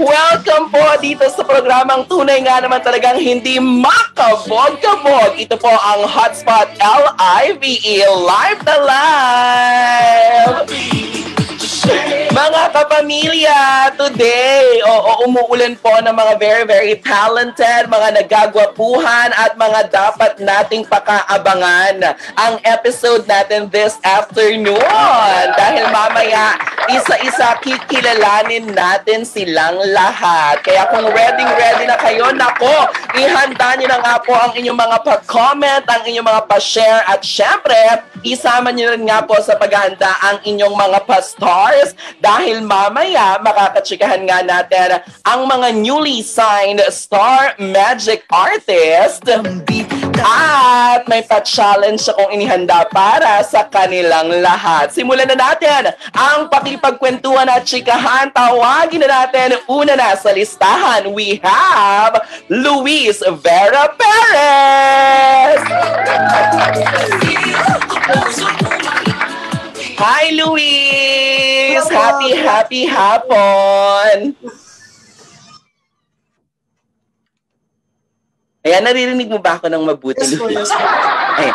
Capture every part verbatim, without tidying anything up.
Welcome po dito sa programang tunay nga naman talagang hindi makabog-kabog. Ito po ang Hotspot L I V E, live na live! Mga kapamilya, today, oo, umuulan po ng mga very, very talented, mga nagagwapuhan at mga dapat nating pakaabangan ang episode natin this afternoon. Dahil mamaya, isa-isa kikilalanin natin silang lahat. Kaya kung ready, ready na kayo, nako, ihanda niyo na nga po ang inyong mga pa-comment, ang inyong mga pa-share, at syempre, isama niyo rin nga po sa paghahanda ang inyong mga pa-star. Dahil mamaya, makakatsikahan nga natin ang mga newly signed Star Magic artist at may pa-challenge akong inihanda para sa kanilang lahat. Simulan na natin ang pakipagkwentuhan at tsikahan. Tawagin na natin, una na sa listahan, we have Luis Vera Perez! Hi, Luis! Happy, happy hapon! Ayan, naririnig mo ba ako ng mabuti, Luis? Ayan,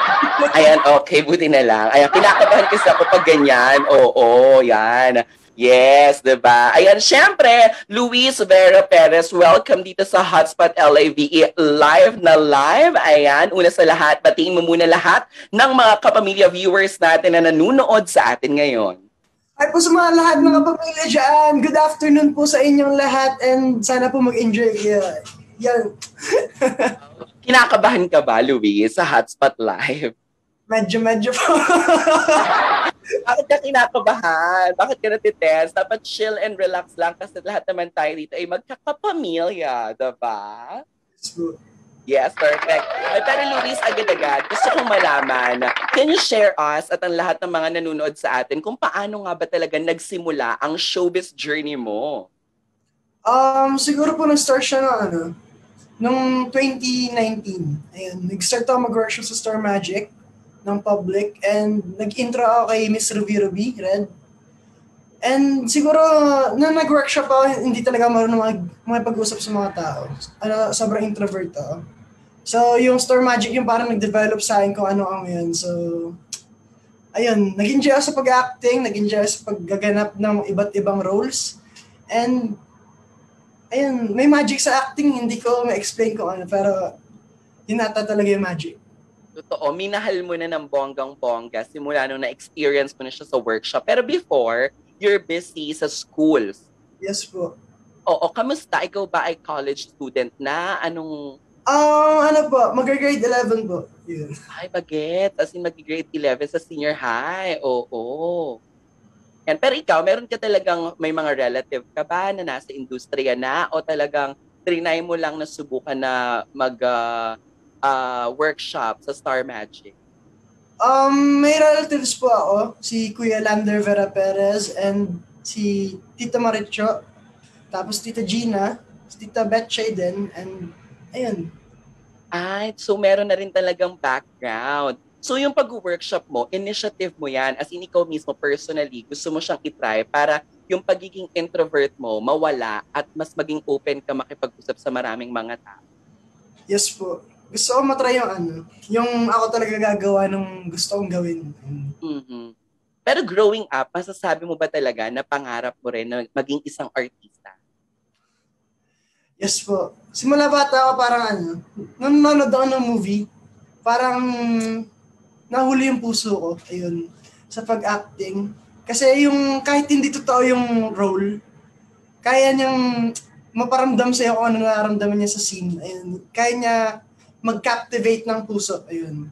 ayan, okay, buti na lang. Ayan, kinakabahan kasi ako pag ganyan. Oo, yan. Yes, diba? Ayan, syempre, Luis Vera Perez, welcome dito sa Hotspot L I V E, live na live. Ayan, una sa lahat, batiin mo muna lahat ng mga kapamilya viewers natin na nanunood sa atin ngayon. Ay po sa mga lahat mga kapamilya dyan, good afternoon po sa inyong lahat and sana po mag-enjoy kayo. Yan. Kinakabahan ka ba, Luis, sa Hotspot Live? Medyo, medyo po. Bakit ka kinakabahan? Bakit ka natitense? Dapat chill and relax lang kasi lahat naman tayo dito ay magkakapamilya, diba? Yes, perfect. Pero Luis, agad-agad, gusto kong malaman, can you share us at ang lahat ng mga nanonood sa atin kung paano nga ba talaga nagsimula ang showbiz journey mo? Um, siguro po nag-start siya na ano, noong twenty nineteen. Ayun, nag-start ako mag-workshop sa Star Magic ng public and nag-intro ako kay Miss Ruby Ruby, Red. And siguro, na nag-workshop ako, hindi talaga marunong mag-pag-usap sa mga tao. Ano, sobrang introvert ako. So, yung Star Magic yung parang nag-develop sa akin kung ano ang yun. So, ayun, nag-enjoy ako sa pag-acting, nag-enjoy ako sa paggaganap ng iba't ibang roles. And, ayun, may magic sa acting, hindi ko ma-explain kung ano, pero yun nata talaga yung magic. Totoo, minahal mo na ng bonggang-bongga simula nung na-experience mo na siya sa workshop. Pero before, you're busy sa schools. Yes po. Oo, kamusta? Ikaw ba ay college student na? Anong... Um, ano po, mag-grade eleven po. Yeah. Ay, bagit. As in, mag-grade eleven sa senior high. Oo. Yan. Pero ikaw, meron ka talagang may mga relative ka ba na nasa industriya na? O talagang trinay mo lang na subukan na mag... Uh, Uh, workshop sa Star Magic? Um, may relatives po ako. Si Kuya Lander Vera Perez and si Tita Maricho. Tapos Tita Gina. Si Tita Betche din. And, ayun. Ay, so meron na rin talagang background. So yung pag-workshop mo, initiative mo yan. As in, ikaw mismo, personally, gusto mo siyang itry para yung pagiging introvert mo mawala at mas maging open ka makipag-usap sa maraming mga tao. Yes po. Gusto ko matry yung ano, yung ako talaga gagawa ng gusto kong gawin. Mm-hmm. Pero growing up, masasabi mo ba talaga na pangarap mo rin na maging isang artista? Yes po. Simula bata ako parang ano, nung nanonood ako ng movie, parang nahuli yung puso ko, ayun, sa pag-acting. Kasi yung kahit hindi totoo yung role, kaya niyang maparamdam sa'yo kung ano nararamdaman niya sa scene. Ayun, kaya niya mag-captivate ng puso. Ayun.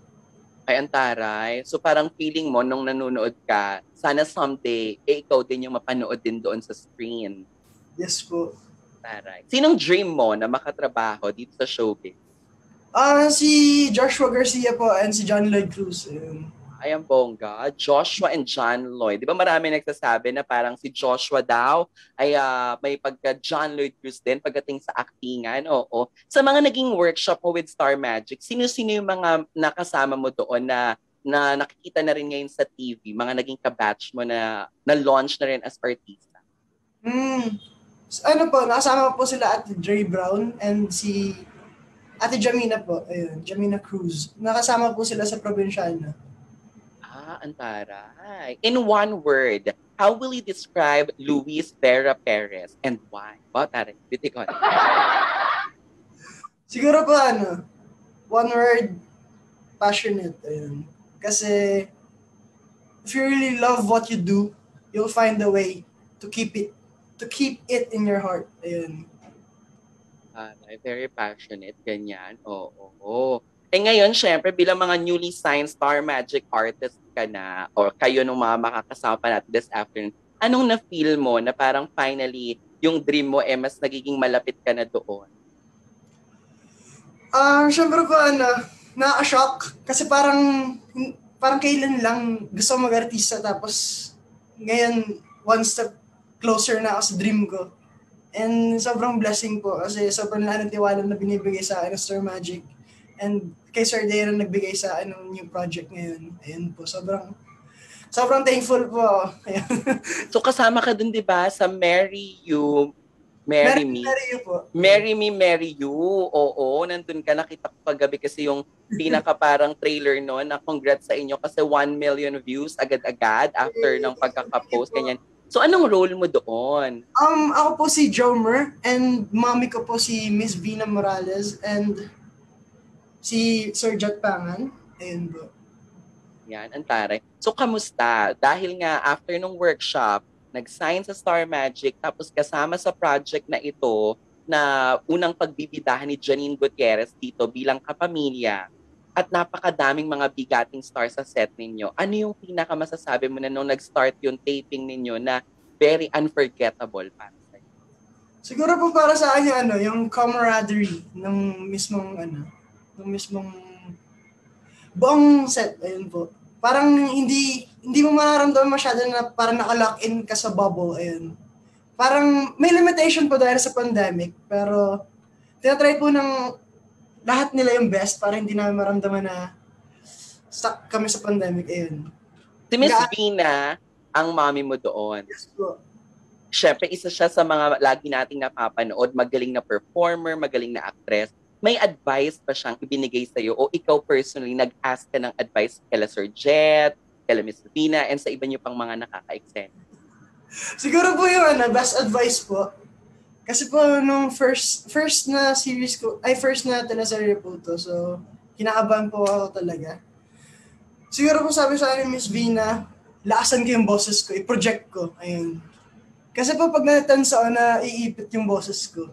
Ay, antaray. So parang feeling mo nung nanonood ka, sana someday, eh, ikaw din yung mapanood din doon sa screen. Yes po. Taray. Sinong dream mo na makatrabaho dito sa showbiz? Ah, uh, si Joshua Garcia po and si John Lloyd Cruz. Um, Ayan, bongga. Joshua and John Lloyd. Di ba marami nagsasabi na parang si Joshua daw ay uh, may pagka-John Lloyd Cruz din pagdating sa actingan. Oo. Sa mga naging workshop mo with Star Magic, sino-sino yung mga nakasama mo doon na, na nakikita na rin ngayon sa T V? Mga naging kabatch mo na na-launch na rin as artista? Hmm. Ano po, nakasama po sila Ate Dre Brown and si Ate Jamina po. Ayun, Jamina Cruz. Nakasama po sila sa Probinsyano. Ah, antaray. In one word, how will you describe Luis Vera Perez and why? Wow, taray. Bitikon. Siguro po, ano, one word, passionate. Ayun. Kasi, if you really love what you do, you'll find a way to keep it, to keep it in your heart. Ayun. Taray, very passionate. Ganyan. Oo, oo, oo. Eh ngayon, syempre, bilang mga newly signed Star Magic artist ka na or kayo nung mga makakasama pa natin this afternoon, anong na-feel mo na parang finally yung dream mo eh mas nagiging malapit ka na doon? Ah, uh, syempre po, ano, na-shock kasi parang parang kailan lang gusto mag-artista tapos ngayon one step closer na ako sa dream ko. And sobrang blessing po kasi sobrang lahat ng tiwala na binibigay sa akin ng Star Magic. And kay Sir Dayron nagbigay sa anong new project ngayon. Ayun po, sobrang sobrang thankful po. Ayun. So kasama ka dun, di ba, sa Marry You, Marry, Marry Me. Marry You po. Marry Me, Marry You. Oo, nandun ka. Nakita ko paggabi kasi yung pinaka parang trailer noon. Na congrats sa inyo kasi one million views agad-agad after ng pagkakapost. Ganyan. So anong role mo doon? Um, ako po si Jomer and mommy ko po si Miss Vina Morales and si Sir Jot Pangan. Ayun po. Yan, antare. So, kamusta? Dahil nga, after nung workshop, nag-sign sa Star Magic, tapos kasama sa project na ito, na unang pagbibidahan ni Janine Gutierrez dito bilang kapamilya, at napakadaming mga bigating star sa set ninyo. Ano yung pinakamasasabi mo na nung nag-start yung taping ninyo na very unforgettable para sa'yo? Siguro po para sa akin yung, ano, yung camaraderie ng mismong ano, ng mismong buong set. Ayun po. Parang hindi hindi mo mararamdaman masyado na parang naka-lock in ka sa bubble. Ayun. Parang may limitation po dahil sa pandemic, pero tinatry po ng lahat nila yung best para hindi namin maramdaman na stuck kami sa pandemic. Ayun. Si Miss Vina ang mami mo doon. Yes po. Siyempre, isa siya sa mga lagi nating napapanood. Magaling na performer, magaling na actress. May advice pa siyang ibinigay sa'yo o ikaw personally nag-ask ka ng advice kala Sir Jet, kala Miss Vina, and sa iba niyo pang mga nakaka-extend? Siguro po yung ano, best advice po. Kasi po nung first first na series ko, ay first na teleserye po to, so kinakabahan po ako talaga. Siguro po sabi sa akin Miss Vina, laasan ko yung boses ko, i-project ko. Ayun. Kasi po pag natansaan na iipit yung boses ko,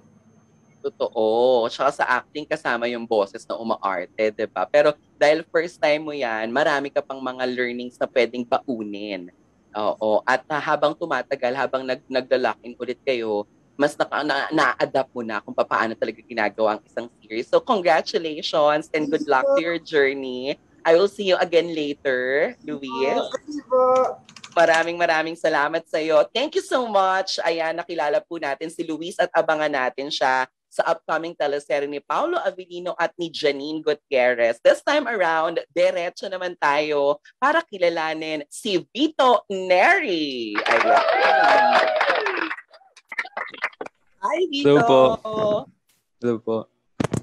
totoo. Tsaka sa acting kasama yung boses na umaarte, diba? Pero dahil first time mo yan, marami ka pang mga learnings na pwedeng baunin. Oo. At uh, habang tumatagal, habang nag nagla-lock-in ulit kayo, mas na-adapt na mo na kung paano talaga ginagawa ang isang series. So congratulations and good luck to your journey. I will see you again later, Luis. Maraming maraming salamat sa iyo. Thank you so much. Ayan, nakilala po natin si Luis at abangan natin siya sa upcoming teleserye ni Paulo Avelino at ni Janine Gutierrez. This time around, diretso naman tayo para kilalanin si Vitto Neri. Ayan. Hi, Vitto. Hello po. Hello po.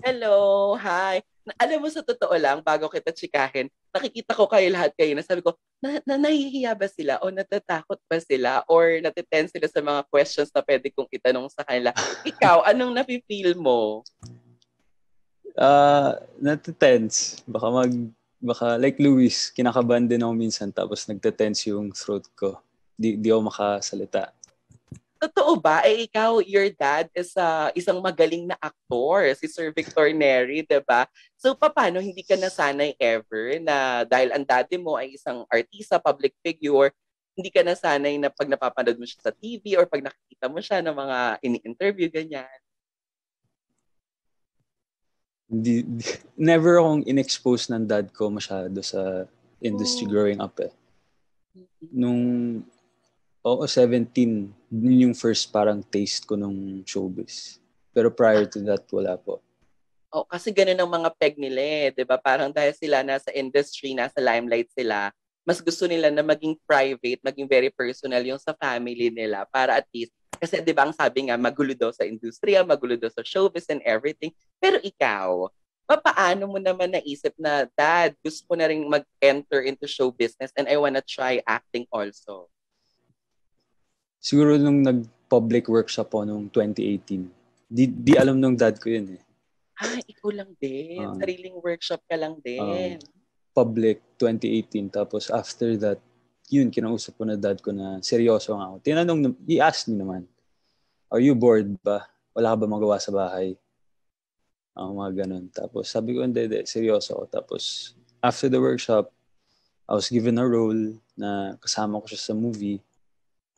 Hello. Hi. Alam mo, sa totoo lang, bago kita tsikahin, nakikita ko kayo lahat kayo na sabi ko, na, na nahihiya ba sila o natatakot ba sila or natitense sila sa mga questions na pwede kong itanong sa kanila. Ikaw, anong nafe-feel mo? Uh, natitense. Baka mag, baka like Luis, kinakabahan din ako minsan tapos nagtatense yung throat ko. Di, di ako makasalita. Totoo ba? Eh, ikaw, your dad is uh, isang magaling na aktor, si Sir Victor Neri, diba? So, paano hindi ka nasanay ever na dahil ang dati mo ay isang artista, public figure, hindi ka nasanay na pag napapanood mo siya sa T V or pag nakikita mo siya ng mga ini-interview, ganyan? Di, di, never akong in-expose ng dad ko masyado sa industry oh. growing up eh. Nung oh, seventeen, yun yung first parang taste ko ng showbiz. Pero prior to that, wala po. Oh, kasi ganun ang mga peg nila eh, di ba? Parang dahil sila nasa industry, nasa limelight sila, mas gusto nila na maging private, maging very personal yung sa family nila para at least, kasi di ba ang sabi nga, magulo daw sa industriya, magulo daw sa showbiz and everything. Pero ikaw, paano mo naman naisip na, Dad, gusto ko na rin mag-enter into show business and I wanna try acting also? Siguro nung nag-public workshop po noong twenty eighteen, di, di alam nung dad ko yun eh. Ah, ikaw lang din. Um, Sariling workshop ka lang din. Um, Public twenty eighteen. Tapos after that, yun, kinausap ko na dad ko na seryoso nga ako. Tinanong, i-ask niyo naman, are you bored ba? Wala ka ba magawa sa bahay? Uh, mga ganun. Tapos sabi ko, hindi, hindi, seryoso ako. Tapos after the workshop, I was given a role na kasama ko siya sa movie,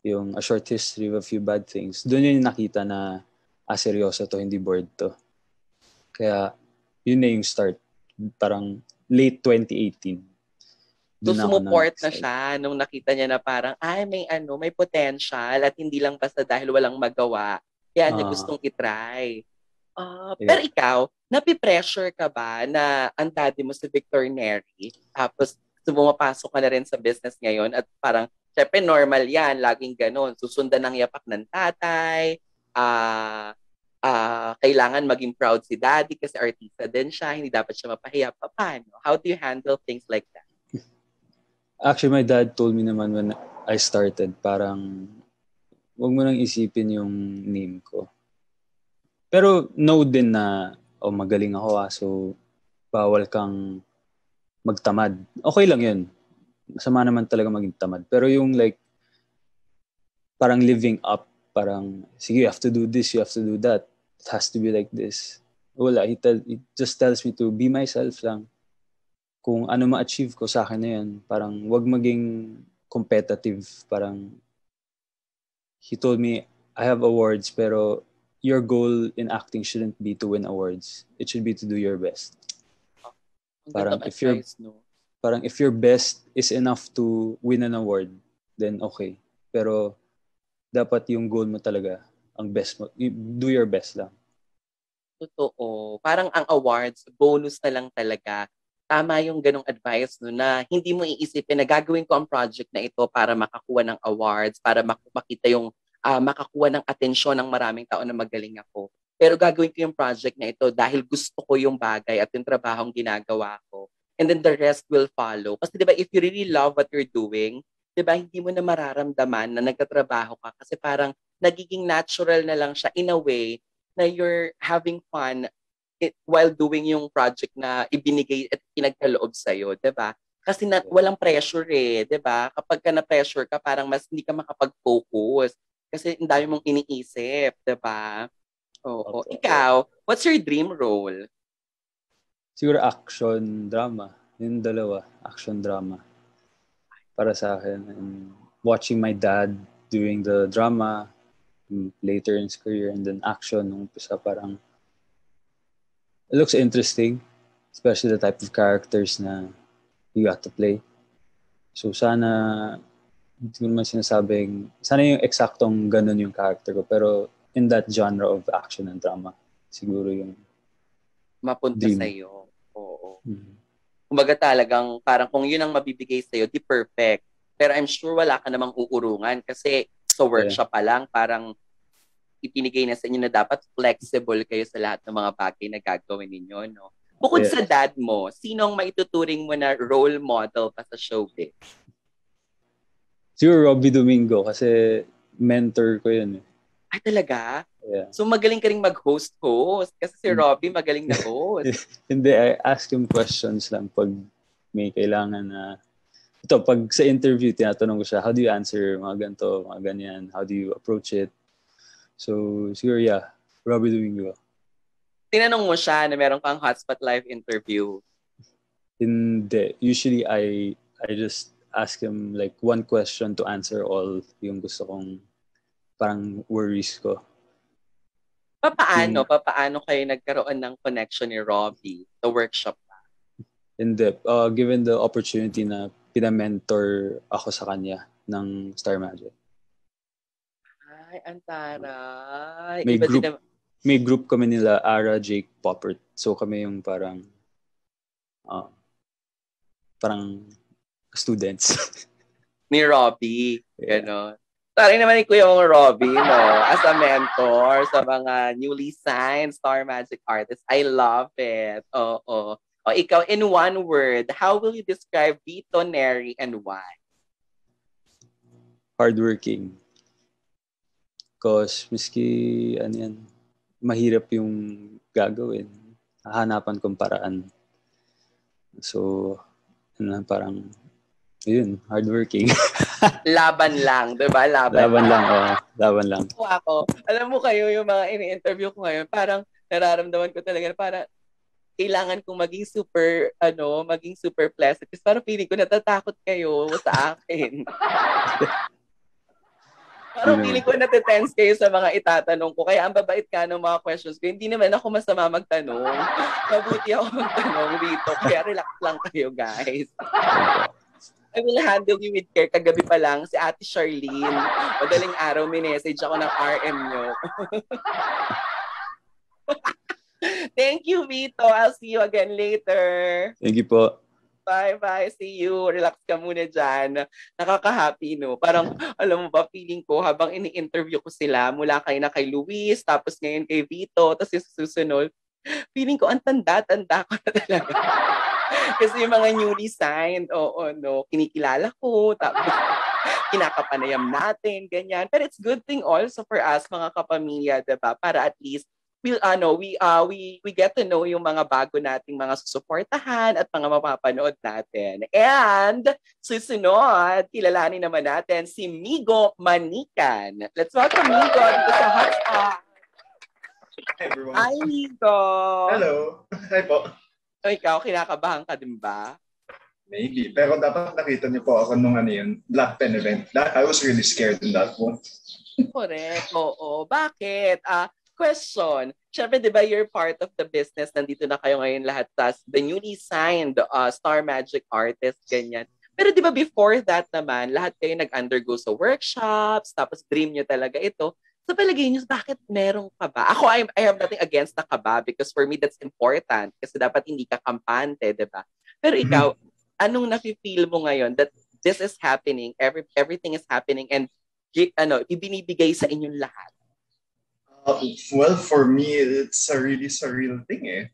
yung A Short History of a Few Bad Things. Doon yun yung nakita na, ah, seryoso to, hindi bored to. Kaya yun na yung start. Parang late twenty eighteen. So sumuport na siya nung nakita niya na parang, ay, may ano, may potential at hindi lang basta dahil walang magawa. Kaya niya uh, gustong itry. Uh, yeah. Pero ikaw, napipressure ka ba na ang daddy mo si Vitto Neri tapos bumapasok ka na rin sa business ngayon at parang, syempre normal yan, laging ganun. Susundan ang yapak ng tatay, ah, uh, Uh, kailangan maging proud si daddy kasi artista din siya, hindi dapat siya mapahiya. Paano? How do you handle things like that? Actually, my dad told me naman when I started, parang, wag mo nang isipin yung name ko. Pero know din na, oh, magaling ako ah, so bawal kang magtamad. Okay lang yun. Masama naman talaga maging tamad. Pero yung like, parang living up, parang, sige, you have to do this, you have to do that. It has to be like this. Wala, he, tell, he just tells me to be myself lang. Kung ano ma-achieve ko, sa akin na yan. Parang, wag maging competitive. Parang, he told me, I have awards, pero your goal in acting shouldn't be to win awards. It should be to do your best. Oh, parang, if your, no? parang, if your best is enough to win an award, then okay. Pero, dapat yung goal mo talaga, ang best mo, do your best lang. Totoo. Parang ang awards, bonus na lang talaga. Tama yung ganong advice no na hindi mo iisipin na gagawin ko ang project na ito para makakuha ng awards, para makita yung, uh, makakuha ng atensyon ng maraming tao na magaling ako. Pero gagawin ko yung project na ito dahil gusto ko yung bagay at yung trabahong ginagawa ko. And then the rest will follow. Kasi diba, if you really love what you're doing, diba, hindi mo na mararamdaman na nagtatrabaho ka kasi parang nagiging natural na lang siya in a way na you're having fun while doing yung project na ibinigay at pinagkaloob sa'yo, diba? Kasi na, walang pressure eh, diba? Kapag ka na-pressure ka, parang mas hindi ka makapag-focus kasi ang dami mong iniisip, diba? Oo. Okay. Ikaw, what's your dream role? Siguro action drama. Yung dalawa, action drama. Para sa akin, and watching my dad doing the drama later in his career and then action nung umpisa parang it looks interesting, especially the type of characters na you have to play. So sana, hindi ko naman sinasabing, sana yung eksaktong ganun yung character ko, pero in that genre of action and drama, siguro yung mapunta dream. Sa'yo. Oo. Mm-hmm. Kumbaga talagang parang kung yun ang mabibigay sa'yo, di perfect. Pero I'm sure wala ka namang uurungan kasi sa workshop pa lang, parang ipinigay na sa inyo na dapat flexible kayo sa lahat ng mga bagay na gagawin ninyo. No? Bukod yes. sa dad mo, sinong maituturing mo na role model pa sa showbiz? Siguro Robi Domingo kasi mentor ko yun. Ay talaga? Yeah. So magaling ka rin mag-host-host kasi si Robbie magaling na host. Hindi, I ask him questions lang pag may kailangan na... Ito, pag sa interview, tinatanong ko siya, how do you answer? Mga ganito, mga ganyan. How do you approach it? So, siguro, yeah. Robi Domingo. Tinanong mo siya na meron kang hotspot live interview? Hindi. Usually, I I just ask him like one question to answer all yung gusto kong parang worries ko. Papaano? Hmm. Papaano kayo nagkaroon ng connection ni Robi? The workshop na? Hindi. Uh, given the opportunity na pinamentor ako sa kanya ng Star Magic. Ay, antaray. May, group, na... may group kami nila, Ara, Jake, Poppert. So kami yung parang uh, parang students. Ni Robi. Yeah. Gano'n. Taray naman ni Kuya mong Robi, no? As a mentor sa mga newly signed Star Magic artists. I love it. Oo. Oh, oh. Oh, ikaw, in one word, how will you describe Vitto Neri and why? Hardworking. Because miski, ano yan, mahirap yung gagawin. Hahanapan kong paraan. So, ano, parang... Ayun, hardworking. Laban lang, di ba? Laban, Laban lang. lang oh. Laban lang. Wow. Alam mo kayo, yung mga ini-interview ko ngayon, parang nararamdaman ko talaga, parang kailangan kong maging super, ano, maging super pleasant. Kasi parang feeling ko natatakot kayo sa akin. Parang feeling ko natetense kayo sa mga itatanong ko. Kaya ang babait ka ng mga questions ko. Hindi naman ako masama magtanong. Mabuti ako magtanong dito. Kaya relax lang kayo, guys. I will handle you with care. Kagabi pa lang si Ate Charlene. Madaling araw, minessage ako ng R M nyo. Thank you, Vitto. I'll see you again later. Thank you po. Bye-bye. See you. Relax ka muna dyan. Nakaka-happy, no? Parang, alam mo ba, feeling ko habang ini-interview ko sila, mula kayo na kay Luis, tapos ngayon kay Vitto, tapos yung susunod, feeling ko ang tanda-tanda ko na talaga. Kasi yung mga newly signed, oo, no, kinikilala ko, tapos kinakapanayam natin, ganyan. But it's good thing also for us, mga kapamilya, diba? Para at least, we, ano, we, uh, we, we get to know yung mga bago nating mga susuportahan at mga mapapanood natin. And, susunod, kilalanin naman natin si Migo Manikan. Let's welcome Migo dito sa Hotspot. Hi, everyone. Hi, Migo. Hello. Hi po. O ikaw, kinakabahan ka din ba? Maybe. Pero dapat nakita niyo po ako nung ano yun, Black Pen event. That, I was really scared in that one. Correct. Oo. Bakit? Ah, uh, question. Siyempre, di ba you're part of the business? Nandito na kayo ngayon lahat as the newly signed uh, Star Magic artist, ganyan. Pero di ba before that naman, lahat kayo nag-undergo sa workshops, tapos dream niyo talaga ito. So palagay niyo, bakit merong kaba? Ako, I, I have nothing against na kaba because for me, that's important kasi dapat hindi ka kampante, di ba? Pero ikaw, mm-hmm. anong nafe-feel mo ngayon that this is happening, every, everything is happening and ano, ibinibigay sa inyong lahat? Uh, well, for me, it's a really surreal thing eh.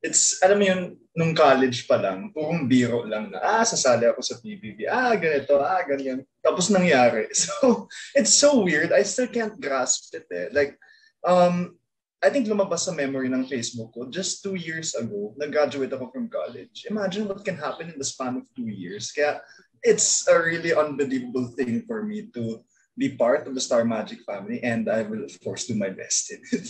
It's, alam mo yun, nung college pa lang, purong biro lang na, ah, sasali ako sa P B B, ah, ganito, ah, ganyan. Tapos nangyari. So, it's so weird. I still can't grasp it eh. Like, um, I think lumabas sa memory ng Facebook ko, just two years ago, nag-graduate ako from college. Imagine what can happen in the span of two years. Kaya, it's a really unbelievable thing for me to be part of the Star Magic family and I will, of course, do my best in it.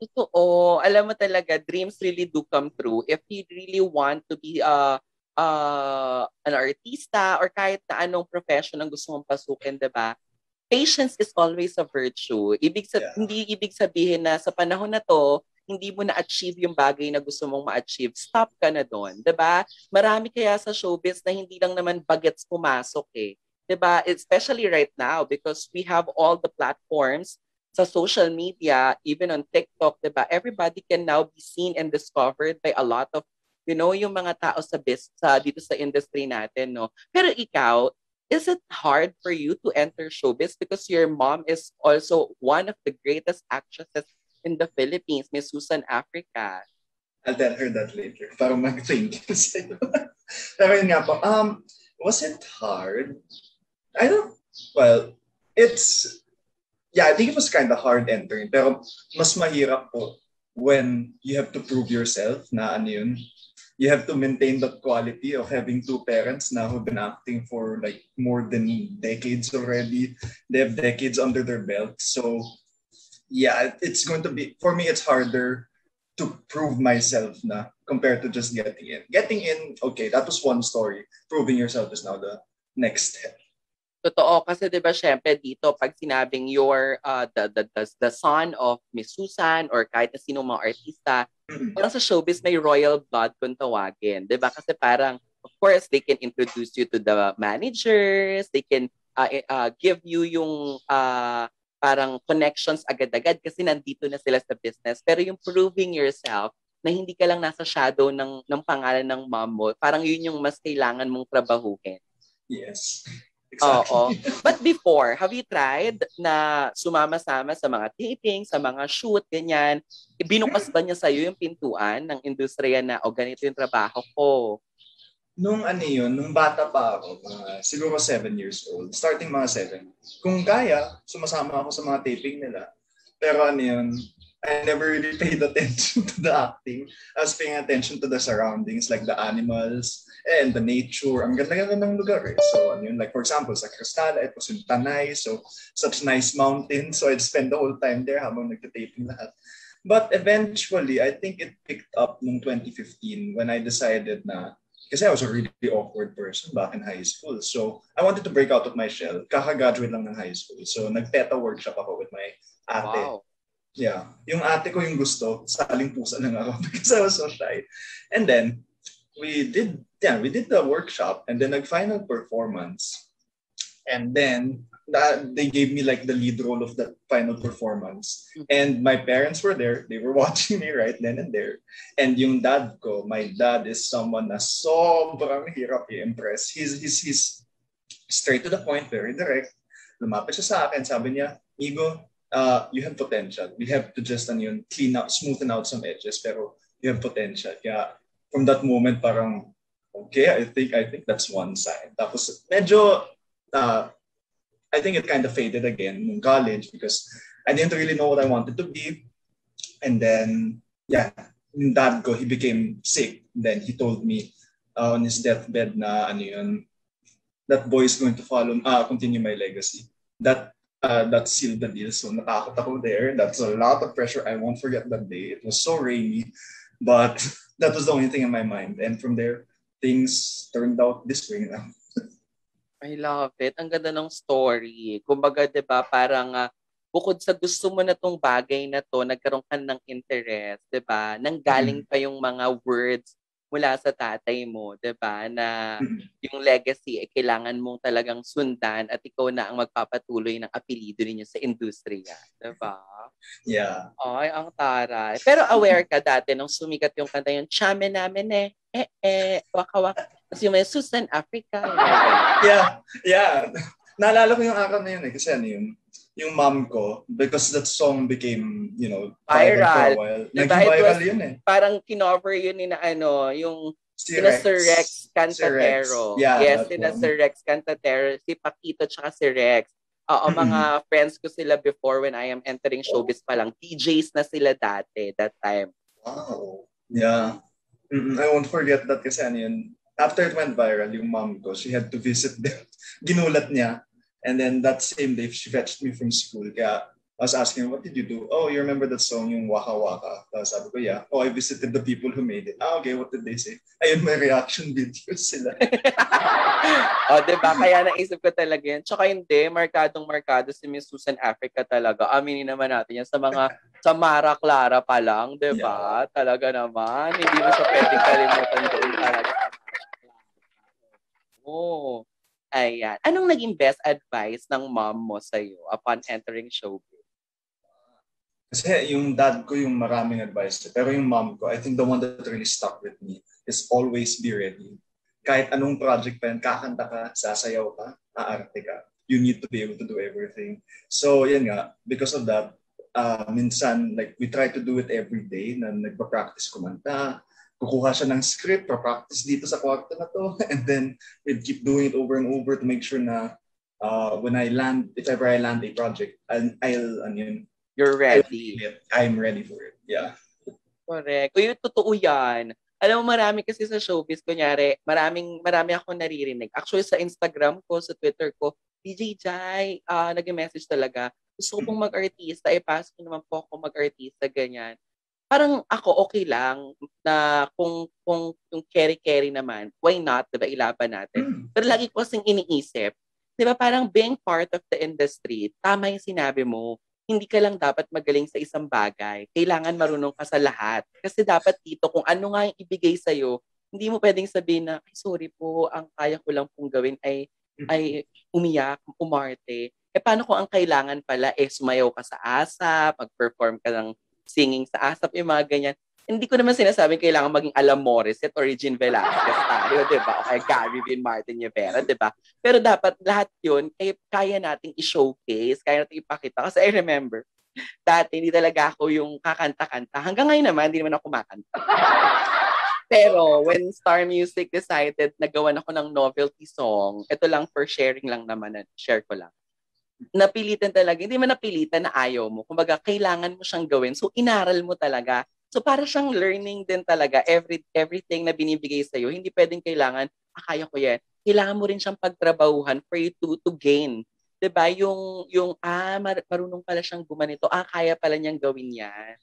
Totoo. Alam mo talaga, dreams really do come true. If you really want to be a uh, Uh, an artista or kahit na anong profession ang gusto mong pasukin, diba? Patience is always a virtue. Ibig sab- yeah. Hindi ibig sabihin na sa panahon na to, hindi mo na-achieve yung bagay na gusto mong ma-achieve. Stop ka na doon, diba? Marami kaya sa showbiz na hindi lang naman bagets pumasok eh. Diba? Especially right now because we have all the platforms sa social media, even on TikTok, diba? Everybody can now be seen and discovered by a lot of you know, yung mga tao sa business, sa, dito sa industry natin, no? Pero ikaw, is it hard for you to enter showbiz because your mom is also one of the greatest actresses in the Philippines, Miss Susan Africa? I'll tell her that later. Para mag-think. Pero yun nga po, um, was it hard? I don't, well, it's, yeah, I think it was kind of hard entering. Pero mas mahirap po when you have to prove yourself na ano yun, you have to maintain the quality of having two parents now who've been acting for like more than decades already. They have decades under their belt. So yeah, it's going to be, for me, it's harder to prove myself na compared to just getting in. Getting in, okay, that was one story. Proving yourself is now the next step. Totoo, kasi diba syempre dito pag sinabing you're uh, the, the, the, the son of Miss Susan or kahit na sino mga artista, parang sa showbiz may royal blood kung tawagin. Diba? Kasi parang, of course, they can introduce you to the managers, they can uh, uh, give you yung uh, parang connections agad-agad kasi nandito na sila sa business. Pero yung proving yourself na hindi ka lang nasa shadow ng, ng pangalan ng mom mo, parang yun yung mas kailangan mong trabahuhin. Yes. Exactly. Oo. But before, have you tried na sumama-sama sa mga taping, sa mga shoot, ganyan? Binukas ba niya sa'yo yung pintuan ng industriya na, o oh, ganito yung trabaho ko? Nung ano yun, nung bata pa ako, uh, siguro seven years old, starting mga seven. Kung kaya, sumasama ako sa mga taping nila. Pero ano yun, I never really paid attention to the acting. I was paying attention to the surroundings, like the animals, and the nature. Ang ganda-ganda ng lugar eh. So, ano yun, like for example, sa Cristala, it was in Tanay, so such nice mountains. So I'd spend the whole time there habang nagtitaping lahat. But eventually, I think it picked up nung twenty fifteen when I decided na, kasi I was a really awkward person back in high school. So I wanted to break out of my shell. Kaka-graduate lang ng high school. So nag-teta workshop ako with my ate. Wow. Yeah. Yung ate ko yung gusto, saling pusa lang ako because I was so shy. And then, we did yeah, we did the workshop and then a final performance. And then that, they gave me like the lead role of that final performance. And my parents were there. They were watching me right then and there. And yung dad ko, my dad is someone na sobrang hirap i-impress. He's, he's, he's straight to the point, very direct. Lumapit siya sa akin. Sabi niya, Migo, uh, you have potential. We have to just ano yun, clean up, smoothen out some edges. Pero you have potential. Kaya from that moment, parang, okay, I think I think that's one sign. Tapos medyo, uh, I think it kind of faded again in college because I didn't really know what I wanted to be. And then, yeah, dad ko, he became sick. Then he told me uh, on his deathbed na, ano yun, that boy is going to follow, uh, continue my legacy. That uh, that sealed the deal. So natakot ako there. That's a lot of pressure. I won't forget that day. It was so rainy. But that was the only thing in my mind. And from there, things turned out this way now. I love it. Ang ganda ng story. Kumbaga, di ba, parang uh, bukod sa gusto mo na tong bagay na to, nagkaroon ka ng interest, di ba? Nanggaling pa yung mga words mula sa tatay mo, di ba? Na yung legacy, eh, kailangan mong talagang sundan at ikaw na ang magpapatuloy ng apelido ninyo sa industriya, di ba? Yeah. Ay, ang taray. Pero aware ka dati nung sumikat yung kanta yung chame namin eh, eh, eh, waka-waka. Kasi yung may Susan Africa. Yeah, yeah. Naalala ko yung araw na yun eh. Kasi ano yun, yung mom ko, because that song became, you know, viral for a while. Nag-viral yun eh. Parang kinover yun ni na ano, yung Sirex. Sirex Cantatero. Yeah, yes, sina Sirex Cantatero. Si Paquito tsaka Sirex. Oo, mga friends ko sila before when I am entering showbiz pa lang. D Js na sila dati, that time. Wow. Yeah. Mm-mm, I won't forget that kasi ano yun. After it went viral, yung mom ko, she had to visit them. Ginulat niya. And then that same day, she fetched me from school. Kaya I was asking her, what did you do? Oh, you remember that song, yung Waka Waka? Tapos sabi ko, yeah. Oh, I visited the people who made it. Ah, okay, what did they say? Ayun, may reaction videos sila. O, oh, diba? Kaya naisip ko talaga yun. Tsaka hindi, markadong-markado si Miss Susan Africa talaga. Aminin naman natin yan sa mga sa Mara Clara pa lang, diba? Yeah. Talaga naman. Hindi mo siya pwedeng kalimutan doon talaga. Oh. Ayan. Anong naging best advice ng mom mo sa'yo upon entering showbiz? Kasi yung dad ko yung maraming advice. Pero yung mom ko, I think the one that really stuck with me is always be ready. Kahit anong project pa yan, kakanta ka, sasayaw ka, aarte ka. You need to be able to do everything. So yan nga, because of that, uh, minsan like we try to do it every day na nagpa-practice kumanta. Kukuha siya ng script, pa-practice dito sa kwarto na to, and then we'd keep doing it over and over to make sure na uh, when I land, if ever I land a project, I'll, I'll ano yun, you're ready. I'm ready for it. Yeah. Correct. Uy, totoo yan. Alam mo, marami kasi sa showbiz, kunyari, maraming, marami ako naririnig. Actually, sa Instagram ko, sa Twitter ko, D J Jai, uh, nag-message talaga, gusto ko pong mag-artista, eh, pass ko naman po ako mag-artista, ganyan. parang ako okay lang na kung kung yung carry-carry naman, why not, diba, ilaban natin. Mm. Pero lagi ko kasing iniisip, diba, parang being part of the industry, tama yung sinabi mo, hindi ka lang dapat magaling sa isang bagay. Kailangan marunong ka sa lahat. Kasi dapat dito, kung ano nga yung ibigay sa'yo, hindi mo pwedeng sabihin na, ay, sorry po, ang kaya ko lang pong gawin ay, ay umiyak, umarte. E paano kung ang kailangan pala, eh, sumayaw ka sa ASAP, mag-perform ka ng singing sa ASAP, yung mga ganyan. Hindi ko naman sinasabing kailangan maging Alam Morissette or Regine Velasquez tayo, diba? O kaya Gary Vin Martin Rivera, diba? Pero dapat lahat yun, eh, kaya nating i-showcase, kaya nating ipakita. Kasi I remember, dati hindi talaga ako yung kakanta-kanta. Hanggang ngayon naman, hindi naman ako kumakanta. Pero when Star Music decided na gawan ako ng novelty song, ito lang for sharing lang naman, share ko lang. Napilitan talaga, hindi man napilitan na ayaw mo. Kumbaga, kailangan mo siyang gawin. So, inaral mo talaga. So, para siyang learning din talaga. Every, everything na binibigay sa'yo, hindi pwedeng kailangan, ah, kaya ko yan. Kailangan mo rin siyang pagtrabahuhan for you to, to gain. Diba? Yung, yung ah, mar- marunong pala siyang gumanito. Ah, kaya pala niyang gawin yan.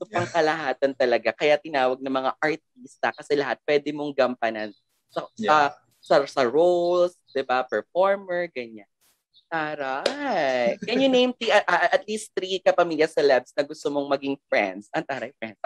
So, pangkalahatan talaga. Kaya tinawag ng mga artista kasi lahat pwede mong gampanan. So, yeah. sa, sa, sa roles, diba? Performer, ganyan. Taray. Can you name t- uh, at least three kapamilya celebs na gusto mong maging friends? Ang taray, friends.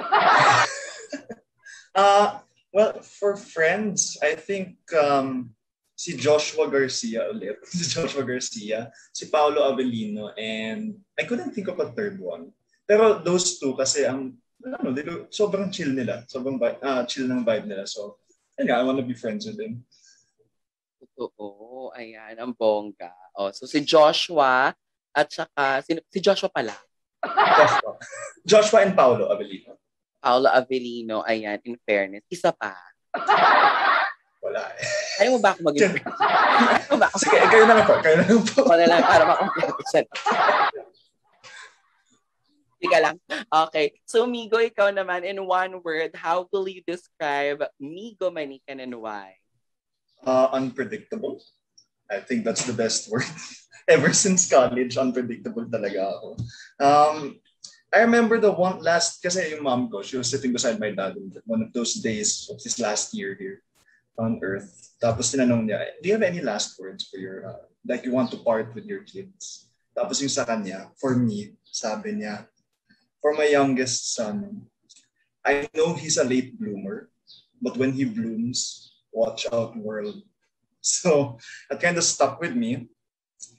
uh, well, for friends, I think um, si Joshua Garcia ulit. Si Joshua Garcia, si Paulo Avelino, and I couldn't think of a third one. Pero those two kasi ang ano, sobrang chill nila. Sobrang uh, chill ng vibe nila. So, yeah, I want to be friends with them. Totoo. Ayan, ang bongga. Oh, so si Joshua at saka, si, si Joshua pala. Joshua. Joshua and Paulo Avelino. Paulo Avelino, ayan, in fairness. Isa pa. Wala eh. Ayaw mo ba ako maging friends? Ayaw mo ba ako? Sige, kayo na lang po. Kayo na lang po. Wala lang, para makumpiyato siya. Sige lang. Okay. So, Migo, ikaw naman, in one word, how will you describe Migo Manikan and why? Uh, unpredictable. I think that's the best word. Ever since college, unpredictable talaga ako. Um, I remember the one last, kasi yung mom ko, she was sitting beside my dad one of those days of his last year here on earth. Tapos tinanong niya, do you have any last words for your, uh, like you want to part with your kids? Tapos yung sa kanya, for me, sabi niya, for my youngest son, I know he's a late bloomer, but when he blooms, watch out world. So, that kind of stuck with me.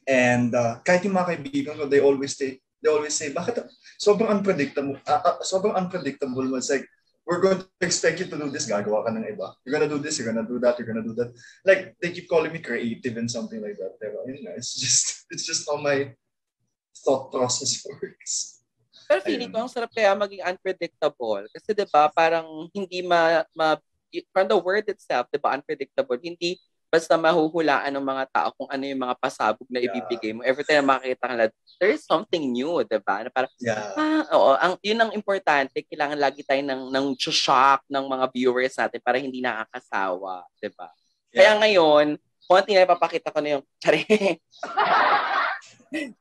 And uh, kahit yung mga kaibigan ko, they always say, they always say, bakit sobrang unpredictable, uh, uh, sobrang unpredictable. It's like, we're going to expect you to do this, gagawa ka ng iba. You're gonna do this, you're gonna do that, you're gonna do that. Like, they keep calling me creative and something like that. You know, it's just, it's just how my thought process works. Pero feeling ko, ang sarap kaya maging unpredictable. Kasi diba, parang hindi ma, ma from the word itself, diba, unpredictable, hindi basta mahuhulaan ng mga tao kung ano yung mga pasabog na ibibigay mo. Every time na makikita ka na, there's something new, diba? Na parang, yeah. ah, oo, ang, yun ang importante, kailangan lagi tayo ng, ng shock ng mga viewers natin para hindi nakakasawa, diba? Yeah. Kaya ngayon, konti na ipapakita ko na yung, charing.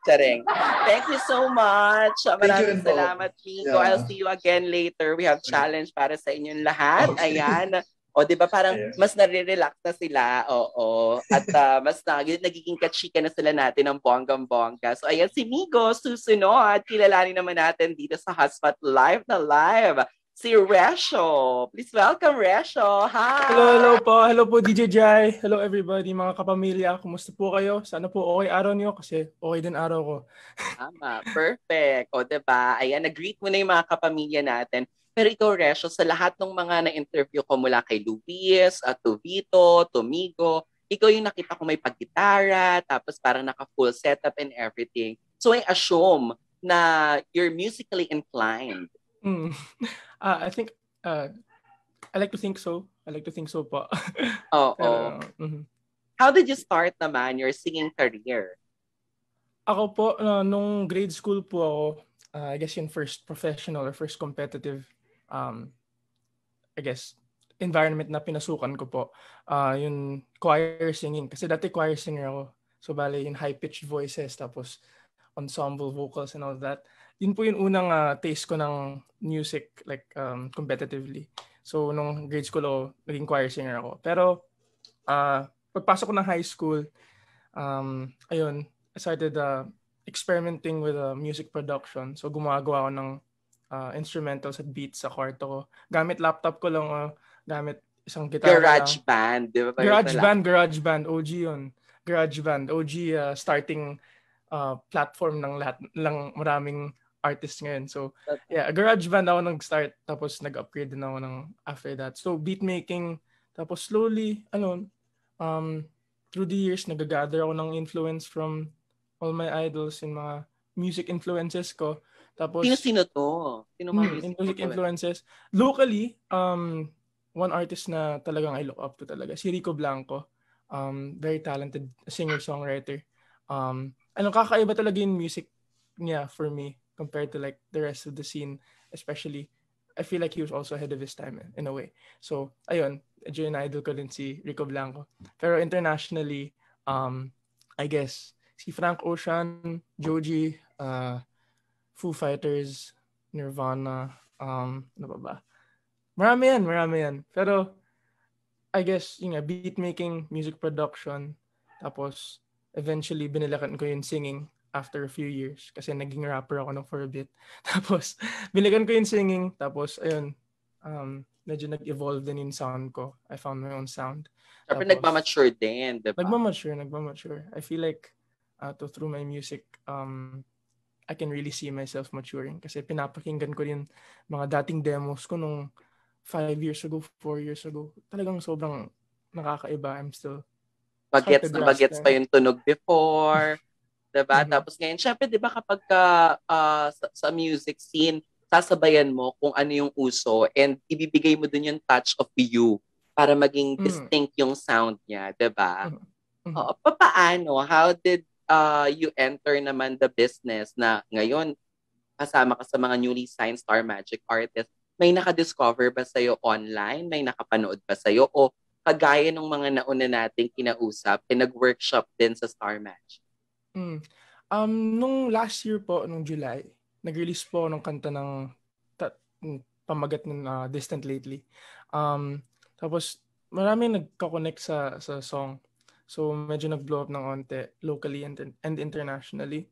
Charing. Thank you so much. Maraming salamat, Migo. Yeah. I'll see you again later. We have challenge para sa inyong lahat. Okay. Ayan. O, di ba parang yeah. mas nare-relax na sila. Oo. At uh, mas nag- nagiging kachika na sila natin ng bonggang-bongga. So, ayan si Migo. Susunod. Kilalanin naman natin dito sa Hotspot Live na Live. Si Recio. Please welcome Recio. Hi! Hello, hello po. Hello po, D J Jai. Hello everybody, mga kapamilya. Kumusta po kayo? Sana po okay araw niyo kasi okay din araw ko. Tama. Perfect. O, diba? Ayan, nag-greet mo na yung mga kapamilya natin. Pero ikaw, Recio, sa lahat ng mga na-interview ko mula kay Luis, at to Vitto, to Migo, ikaw yung nakita ko may paggitara, tapos parang naka-full setup and everything. So I assume na you're musically inclined. Mm. Uh, I think uh, I like to think so. I like to think so pa. Oh, oh. Mm-hmm. How did you start naman your singing career? Ako po, uh, nung grade school po ako, uh, I guess yung first professional or first competitive, um, I guess, environment na pinasukan ko po, uh, yung choir singing. Kasi dati choir singer ako. So bali yung high-pitched voices, tapos ensemble vocals and all that. yun po yung unang uh, taste ko ng music, like um, competitively. So nung grade school, oh, naging choir singer ako. Pero uh, pagpasok ko ng high school, um, ayun, I started uh, experimenting with uh, music production. So gumagawa ako ng uh, instrumentals at beats sa kwarto ko. Gamit laptop ko lang, uh, gamit isang guitar. Garage band, di ba? Garage band, garage band, O G yun. Garage band, O G uh, starting uh, platform ng lahat, lang maraming artists ngayon. So yeah, garage band ako nag-start, tapos nag-upgrade din ako ng after that. So beat making, tapos slowly, ano, um, through the years, nag-gather ako ng influence from all my idols and mga music influences ko. Tapos, sino-sino to? Sino mga music, music influences? Locally, um, one artist na talagang I look up to talaga, si Rico Blanco. Um, very talented singer-songwriter. Um, ano, kakaiba talaga yung music niya for me compared to like the rest of the scene. Especially, I feel like he was also ahead of his time in, in a way. So, ayun, yun idol ko din si Rico Blanco. Pero internationally, um, I guess, si Frank Ocean, Joji, uh, Foo Fighters, Nirvana, um, ano ba ba? Marami yan, marami yan. Pero, I guess, you know, beat making, music production, tapos, eventually, binilakan ko yung singing after a few years. Kasi naging rapper ako nung for a bit. Tapos, binilakan ko yung singing, tapos, ayun, um, medyo nag-evolve din yung sound ko. I found my own sound. Pero nagmamature din, diba? Nagmamature, nagmamature. I feel like, uh, to, through my music, um, I can really see myself maturing. Kasi pinapakinggan ko yung mga dating demos ko nung five years ago, four years ago, talagang sobrang nakakaiba. I'm still... Bagets na bagets pa yung tunog before. Diba? Mm-hmm. Tapos ngayon, syempre, diba kapag uh, uh, sa, sa music scene, sasabayan mo kung ano yung uso and ibibigay mo dun yung touch of you para maging distinct mm-hmm. yung sound niya. Diba? Mm-hmm. Uh, papaano? How did uh, you enter naman the business na ngayon kasama ka sa mga newly signed Star Magic artists? May nakadiscover ba sa'yo online? May nakapanood ba sa'yo? O kagaya ng mga nauna nating kinausap, pinag-workshop din sa Star Match? Mm. Um, nung last year po, nung July, nag-release po ng kanta ng ta- pamagat ng uh, Distant Lately. Um, tapos, maraming nagka-connect sa, sa song. So, medyo nag-blow up ng onte, locally and, and internationally.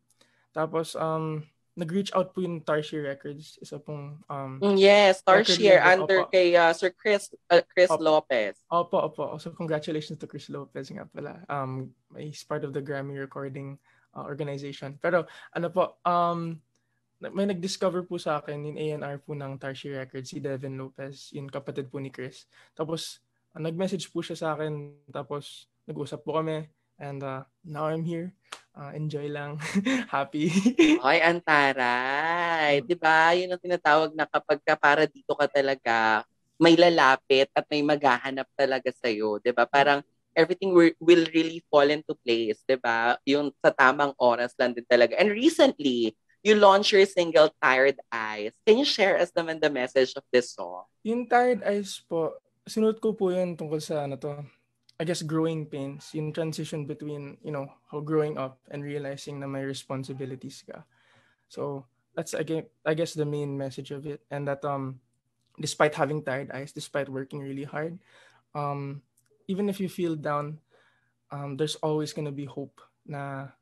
Tapos, um... nag-reach out po yung Tarsier Records. Isa pong... Um, yes, Tarsier under opo. Kay uh, Sir Chris uh, Chris opo. Lopez. Opo, opo. So congratulations to Chris Lopez nga pala. Um, he's part of the Grammy Recording uh, Organization. Pero ano po, um, may nag-discover po sa akin yung A and R po ng Tarsier Records, si Devin Lopez, yung kapatid po ni Chris. Tapos uh, nag-message po siya sa akin. Tapos nag-usap po kami. And uh, now I'm here. Uh, enjoy lang. Happy. Ay, antaray. Diba? Yun ang tinatawag na kapag ka para dito ka talaga, may lalapit at may maghahanap talaga sa'yo. Diba? Parang everything will, will really fall into place. Diba? Yung sa tamang oras lang din talaga. And recently, you launched your single, Tired Eyes. Can you share us naman the message of this song? Yung Tired Eyes po, sinuot ko po yun tungkol sa ano to. I guess growing pains, yung transition between, you know, how growing up and realizing na may responsibilities ka. So that's again, I guess the main message of it, and that um, despite having tired eyes, despite working really hard, um, even if you feel down, um, there's always gonna be hope na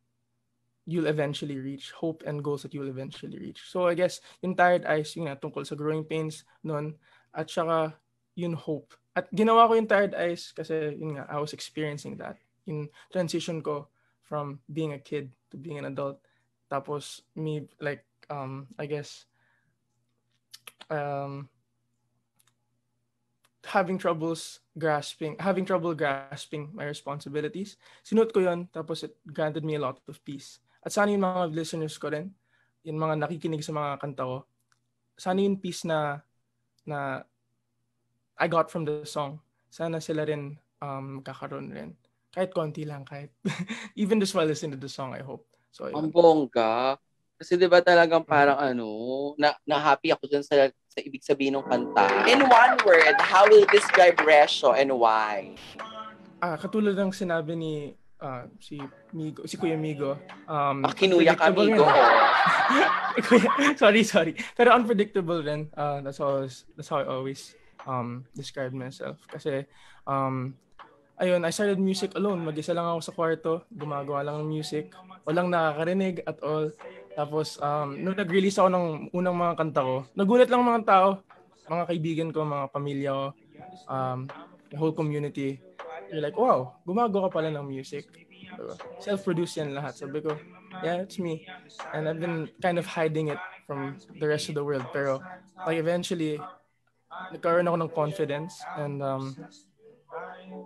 you'll eventually reach, hope and goals that you'll eventually reach. So I guess yung tired eyes, yung na tungkol sa growing pains nun, at saka yun hope. At ginawa ko yung Tired Eyes kasi yun nga, I was experiencing that. Yung transition ko from being a kid to being an adult. Tapos me like, um, I guess, um, having troubles grasping, having trouble grasping my responsibilities. Sinuot ko yun, tapos it granted me a lot of peace. At sana yung mga listeners ko rin, yung mga nakikinig sa mga kanta ko, sana yung peace na, na, I got from the song. Sana sila rin um, kakaroon rin. Kahit konti lang, kahit. Even just while listening to the song, I hope. So, ang bongga. Kasi diba talagang parang mm-hmm. ano, na, na happy ako dyan sa, sa ibig sabihin ng kanta. In one word, how will you describe Recio and why? Ah, katulad ng sinabi ni uh, si Migo, si Kuya Migo. Um, ah, kinuya ka, Migo. sorry, sorry. Pero unpredictable rin. Uh, that's, always, that's how I always um, describe myself. Kasi, um, ayun, I started music alone. Mag-isa lang ako sa kwarto. Gumagawa lang ng music. Walang nakakarinig at all. Tapos, um, nung nag-release ako ng unang mga kanta ko, nagulat lang mga tao, mga kaibigan ko, mga pamilya ko, um, the whole community. They're like, wow, gumagawa ka pala ng music. Self-produced yan lahat. Sabi ko, yeah, it's me. And I've been kind of hiding it from the rest of the world. Pero, like, eventually, nagkaroon ako ng confidence. And, um,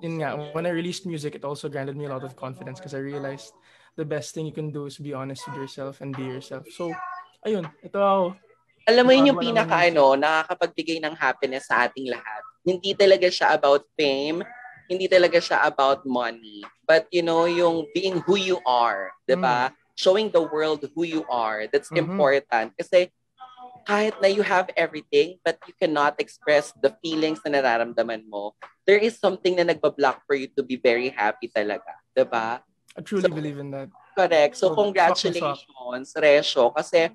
yun nga, when I released music, it also granted me a lot of confidence because I realized the best thing you can do is be honest with yourself and be yourself. So, ayun, ito ako. Alam mo yun yung pinaka, ano, nakakapagbigay ng happiness sa ating lahat. Hindi talaga siya about fame, hindi talaga siya about money. But, you know, yung being who you are, di ba? Mm. Showing the world who you are, that's mm-hmm. important. Kasi kahit na you have everything, but you cannot express the feelings na nararamdaman mo, there is something na nagbablock for you to be very happy talaga, di ba? I truly so, believe in that. Correct. So, so congratulations, Recio. Kasi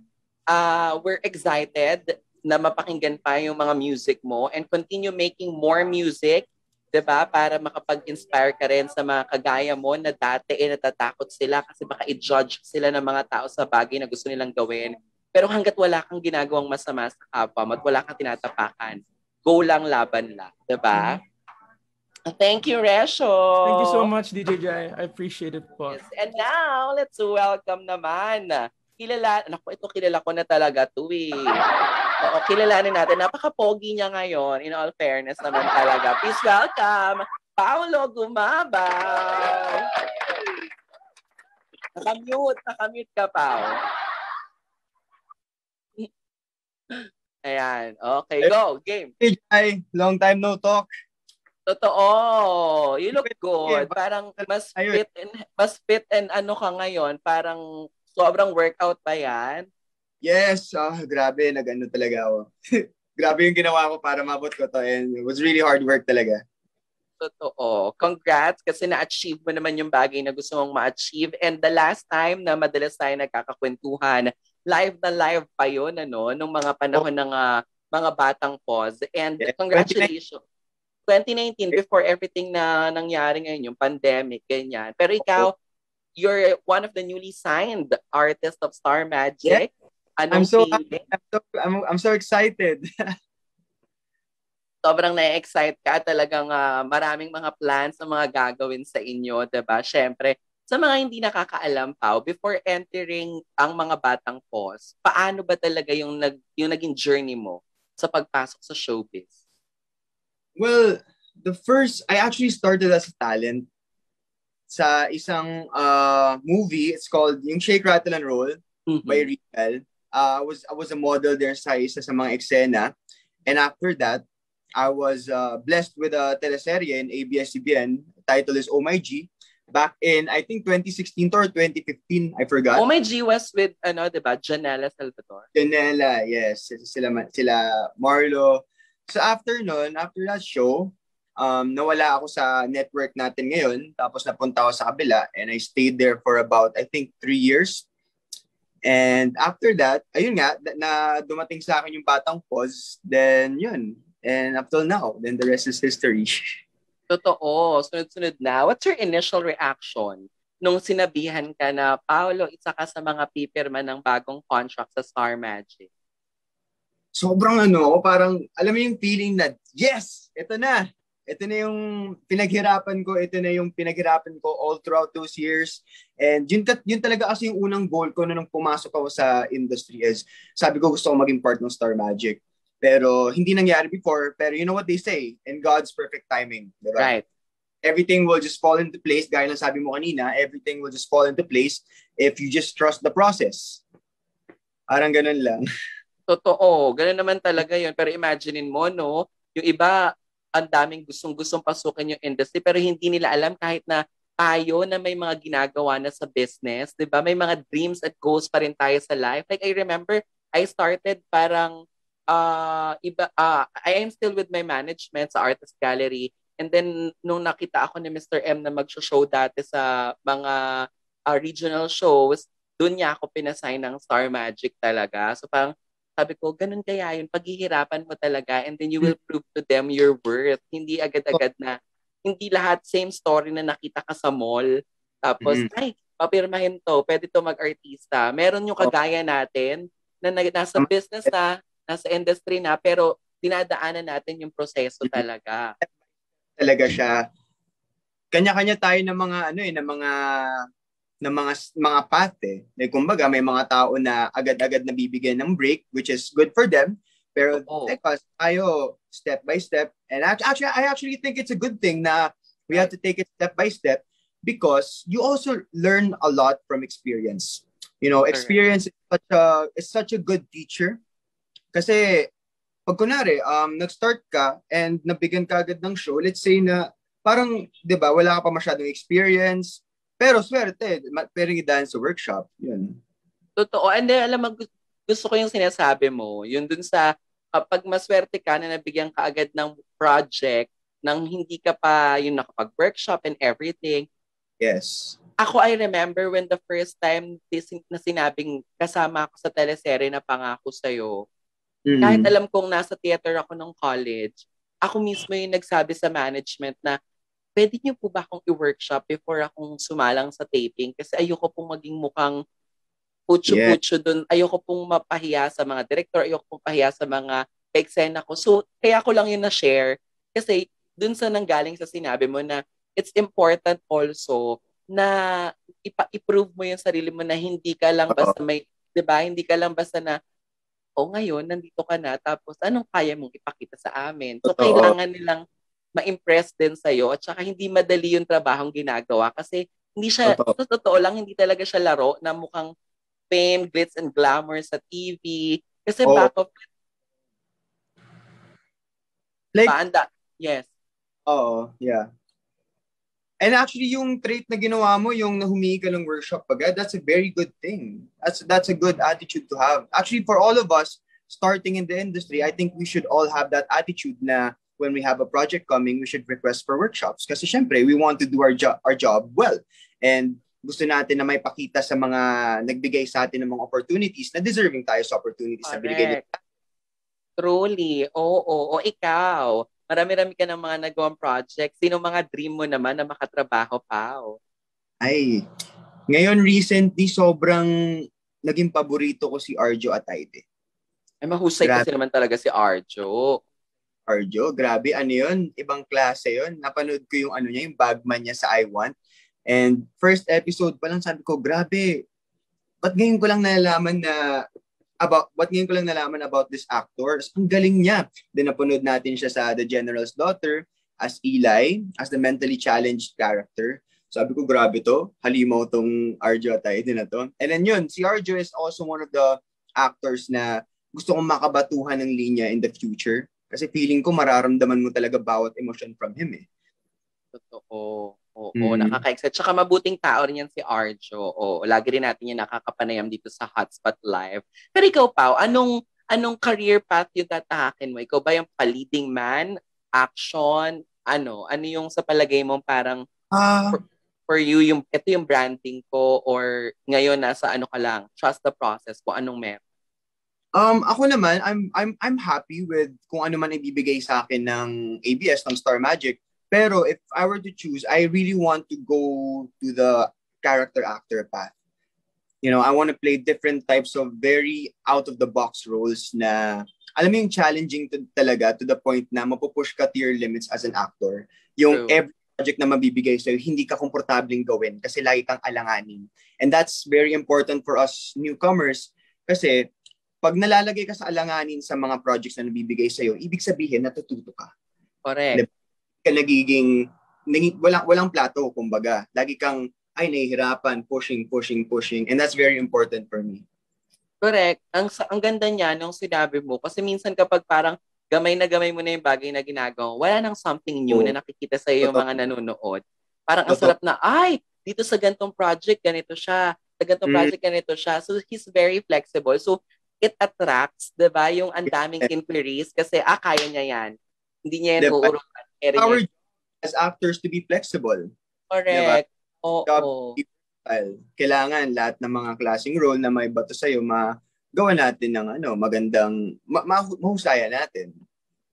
uh, we're excited na mapakinggan pa yung mga music mo and continue making more music, diba? Para makapag-inspire ka rin sa mga kagaya mo na dati eh natatakot sila kasi baka i-judge sila ng mga tao sa bagay na gusto nilang gawin. Pero hanggat wala kang ginagawang masama sa kapwa at wala kang tinatapakan, go lang, laban lang. Diba? Mm-hmm. Thank you, Recio. Thank you so much, D J Jai. I appreciate it po. Yes. And now, let's welcome naman. Kilala, naku, ito kilala ko na talaga to eh. Oo, kilalanin natin. Napaka-pogi niya ngayon. In all fairness naman talaga. Please welcome, Paolo Gumabao. Nakamute, nakamute ka, Pao. Ayan, okay, go, game. D J Jai, long time no talk. Totoo. You look good. Parang mas fit and mas fit and ano ka ngayon, parang sobrang workout pa yan. Yes, ah oh, grabe nagano talaga ako. Grabe yung ginawa ko para mabot ko to and it was really hard work talaga. Totoo. Congrats kasi na-achieve mo naman yung bagay na gusto mong ma-achieve and the last time na madalas tayo nagkakakwentuhan, live na live pa yun ano nung mga panahon oh. ng uh, mga batang pause and yes. Congratulations. twenty nineteen, before everything na nangyari ngayon, yung pandemic, ganyan. Pero ikaw, you're one of the newly signed artists of Star Magic. Yeah. I'm, so, I'm, so, I'm, I'm so excited. Sobrang na-excite ka. Talagang uh, maraming mga plans na mga gagawin sa inyo, diba? Siyempre, sa mga hindi nakakaalam, Pao, before entering ang mga batang pause, paano ba talaga yung, nag, yung naging journey mo sa pagpasok sa showbiz? Well, the first, I actually started as a talent sa isang uh, movie. It's called yung Shake, Rattle, and Roll mm-hmm. by Rical. Uh, I was I was a model there sa isa sa mga eksena. And after that, I was uh, blessed with a teleserye in A B S C B N. The title is Oh My G. Back in, I think, twenty sixteen or twenty fifteen. I forgot. Oh My G was with, ano, diba? Janela Salvatore. Janela, yes. Sila, sila Marlo. So after nun, after that show, um, nawala ako sa network natin ngayon. Tapos napunta ako sa kabila and I stayed there for about, I think, three years. And after that, ayun nga, na dumating sa akin yung Batang Pause. Then yun. And up till now, then the rest is history. Totoo. Sunod-sunod na. What's your initial reaction nung sinabihan ka na, Paolo, isa ka sa mga pipirma ng bagong contract sa Star Magic? Sobrang ano, parang, alam mo yung feeling na, yes, ito na. Ito na yung pinaghirapan ko. Ito na yung pinaghirapan ko all throughout those years. And yun, yun talaga kasi yung unang goal ko nung pumasok ako sa industry is, sabi ko gusto ko maging part ng Star Magic. Pero hindi nangyari before. Pero you know what they say, in God's perfect timing. Diba? Right. Everything will just fall into place. Gaya ng sabi mo kanina, everything will just fall into place if you just trust the process. Parang ganun lang. Totoo. Ganun naman talaga yun. Pero imaginein mo, no? Yung iba, ang daming gustong-gustong pasukin yung industry pero hindi nila alam kahit na tayo na may mga ginagawa na sa business. Diba? May mga dreams at goals pa rin tayo sa life. Like, I remember, I started parang, uh, iba, uh, I am still with my management sa Artist Gallery And then, nung nakita ako ni Mister M na mag-show dati sa mga uh, regional shows, doon niya ako pinasign ng Star Magic talaga. So parang sabi ko, ganun kaya yun, paghihirapan mo talaga and then you will prove to them your worth. Hindi agad-agad na, hindi lahat same story na nakita ka sa mall. Tapos, mm-hmm. ay, papirmahin to, pwede to mag-artista. Meron yung kagaya natin na nasa business na, nasa industry na, pero dinadaanan natin yung proseso talaga. Talaga siya. Kanya-kanya tayo ng mga ano eh, ng mga ng mga mga path eh. Like, kumbaga may mga tao na agad-agad nabibigyan ng break, which is good for them, pero oh. like us, tayo step by step. And actually I actually think it's a good thing na we have to take it step by step because you also learn a lot from experience. You know, experience is such a is such a good teacher. Kasi pag kunwari, um, nag-start ka and nabigyan ka agad ng show, let's say na parang, di ba, wala ka pa masyadong experience, pero swerte, pwedeng i-daan sa workshop. Yun. Totoo. And then, alam mo, gusto ko yung sinasabi mo, yun dun sa, kapag maswerte ka na nabigyan ka agad ng project, nang hindi ka pa yung nakapag-workshop and everything. Yes. Ako, I remember when the first time na sinabing kasama ako sa teleserye na Pangako Sa'yo, Mm-hmm. kahit alam kong nasa theater ako nung college, ako mismo yung nagsabi sa management na pwede niyo po ba akong i-workshop before akong sumalang sa taping kasi ayoko pong maging mukhang putyo-putyo yeah. dun. Ayoko pong mapahiya sa mga director, ayoko pong pahiya sa mga eksena ko. So, kaya ko lang yun na-share kasi dun sa nanggaling sa sinabi mo na it's important also na ipa-improve mo yung sarili mo na hindi ka lang basta may, di ba? Hindi ka lang basta na o ngayon, nandito ka na, tapos anong kaya mong ipakita sa amin? So, totoo. Kailangan nilang ma-impress din sa'yo at saka hindi madali yung trabahong ginagawa kasi hindi siya, totoo. totoo lang, hindi talaga siya laro na mukhang fame, glitz, and glamour sa T V. Kasi oh. back of like, paanda. Yes. Oo, oh, yeah. And actually, yung trait na ginawa mo, yung humingi ka ng workshop agad, that's a very good thing. That's that's a good attitude to have. Actually, for all of us, starting in the industry, I think we should all have that attitude na when we have a project coming, we should request for workshops. Kasi syempre, we want to do our, jo- our job well. And gusto natin na may pakita sa mga nagbigay sa atin ng mga opportunities na deserving tayo sa opportunities Correct. Na binigay nila. Truly. Oo, oo, oo, ikaw. Marami-rami ka ng mga nagawang project. Sino mga dream mo naman na makatrabaho pa? Oh? Ay, ngayon recently sobrang naging paborito ko si Arjo at Aide. Ay, mahusay grabe. Kasi naman talaga si Arjo. Arjo, grabe. Ano yun? Ibang klase yun. Napanood ko yung ano niya, yung bagman niya sa I Want. And first episode pa lang sabi ko, grabe, ba't ngayon ko lang nalalaman na about what ngayon ko lang nalaman about this actor. Ang galing niya. Then napunod natin siya sa The General's Daughter as Eli, as the mentally challenged character. Sabi ko, grabe to. Halimaw tong Arjo at Aide na to. And then yun, si Arjo is also one of the actors na gusto kong makabatuhan ng linya in the future. Kasi feeling ko mararamdaman mo talaga bawat emotion from him eh. Totoo. Oo, mm. nakaka-excite. Tsaka mabuting tao rin yan si Arjo. Oo, lagi rin natin yung nakakapanayam dito sa Hotspot Live. Pero ikaw, Pao, anong, anong career path yung tatahakin mo? Ikaw ba yung leading man? Action? Ano? Ano yung sa palagay mo parang uh, for, for you, yung, ito yung branding ko or ngayon nasa ano ka lang, trust the process ko, anong meron? Um, ako naman, I'm, I'm, I'm happy with kung ano man ibibigay sa akin ng A B S, ng Star Magic. Pero if I were to choose, I really want to go to the character actor path. You know, I want to play different types of very out-of-the-box roles na, alam mo yung challenging to, talaga to the point na mapupush ka to your limits as an actor. Yung True. Every project na mabibigay sa'yo, hindi ka komportabling gawin kasi lagi kang alanganin. And that's very important for us newcomers kasi pag nalalagay ka sa alanganin sa mga projects na nabibigay sa'yo, ibig sabihin natututo ka. Correct. Diba? Ka nagiging, walang, walang plato, kumbaga. Lagi kang, ay, nahihirapan, pushing, pushing, pushing. And that's very important for me. Correct. Ang, ang ganda niya nung sinabi mo, kasi minsan kapag parang gamay na gamay mo na yung bagay na ginagawa, wala nang something new oh. na nakikita sa iyo yung mga nanonood. Parang ang sarap na, ay, dito sa gantong project, ganito siya. Sa gantong mm. project, ganito siya. So, he's very flexible. So, it attracts, di ba, yung andaming inquiries kasi, ah, kaya niya yan. Hindi niya yan uurukan. Our, as actors to be flexible. Correct. Diba? Oo. Kailangan lahat ng mga klaseng role na may bato sa'yo, magawa natin ng ano, magandang, ma- mahusaya natin.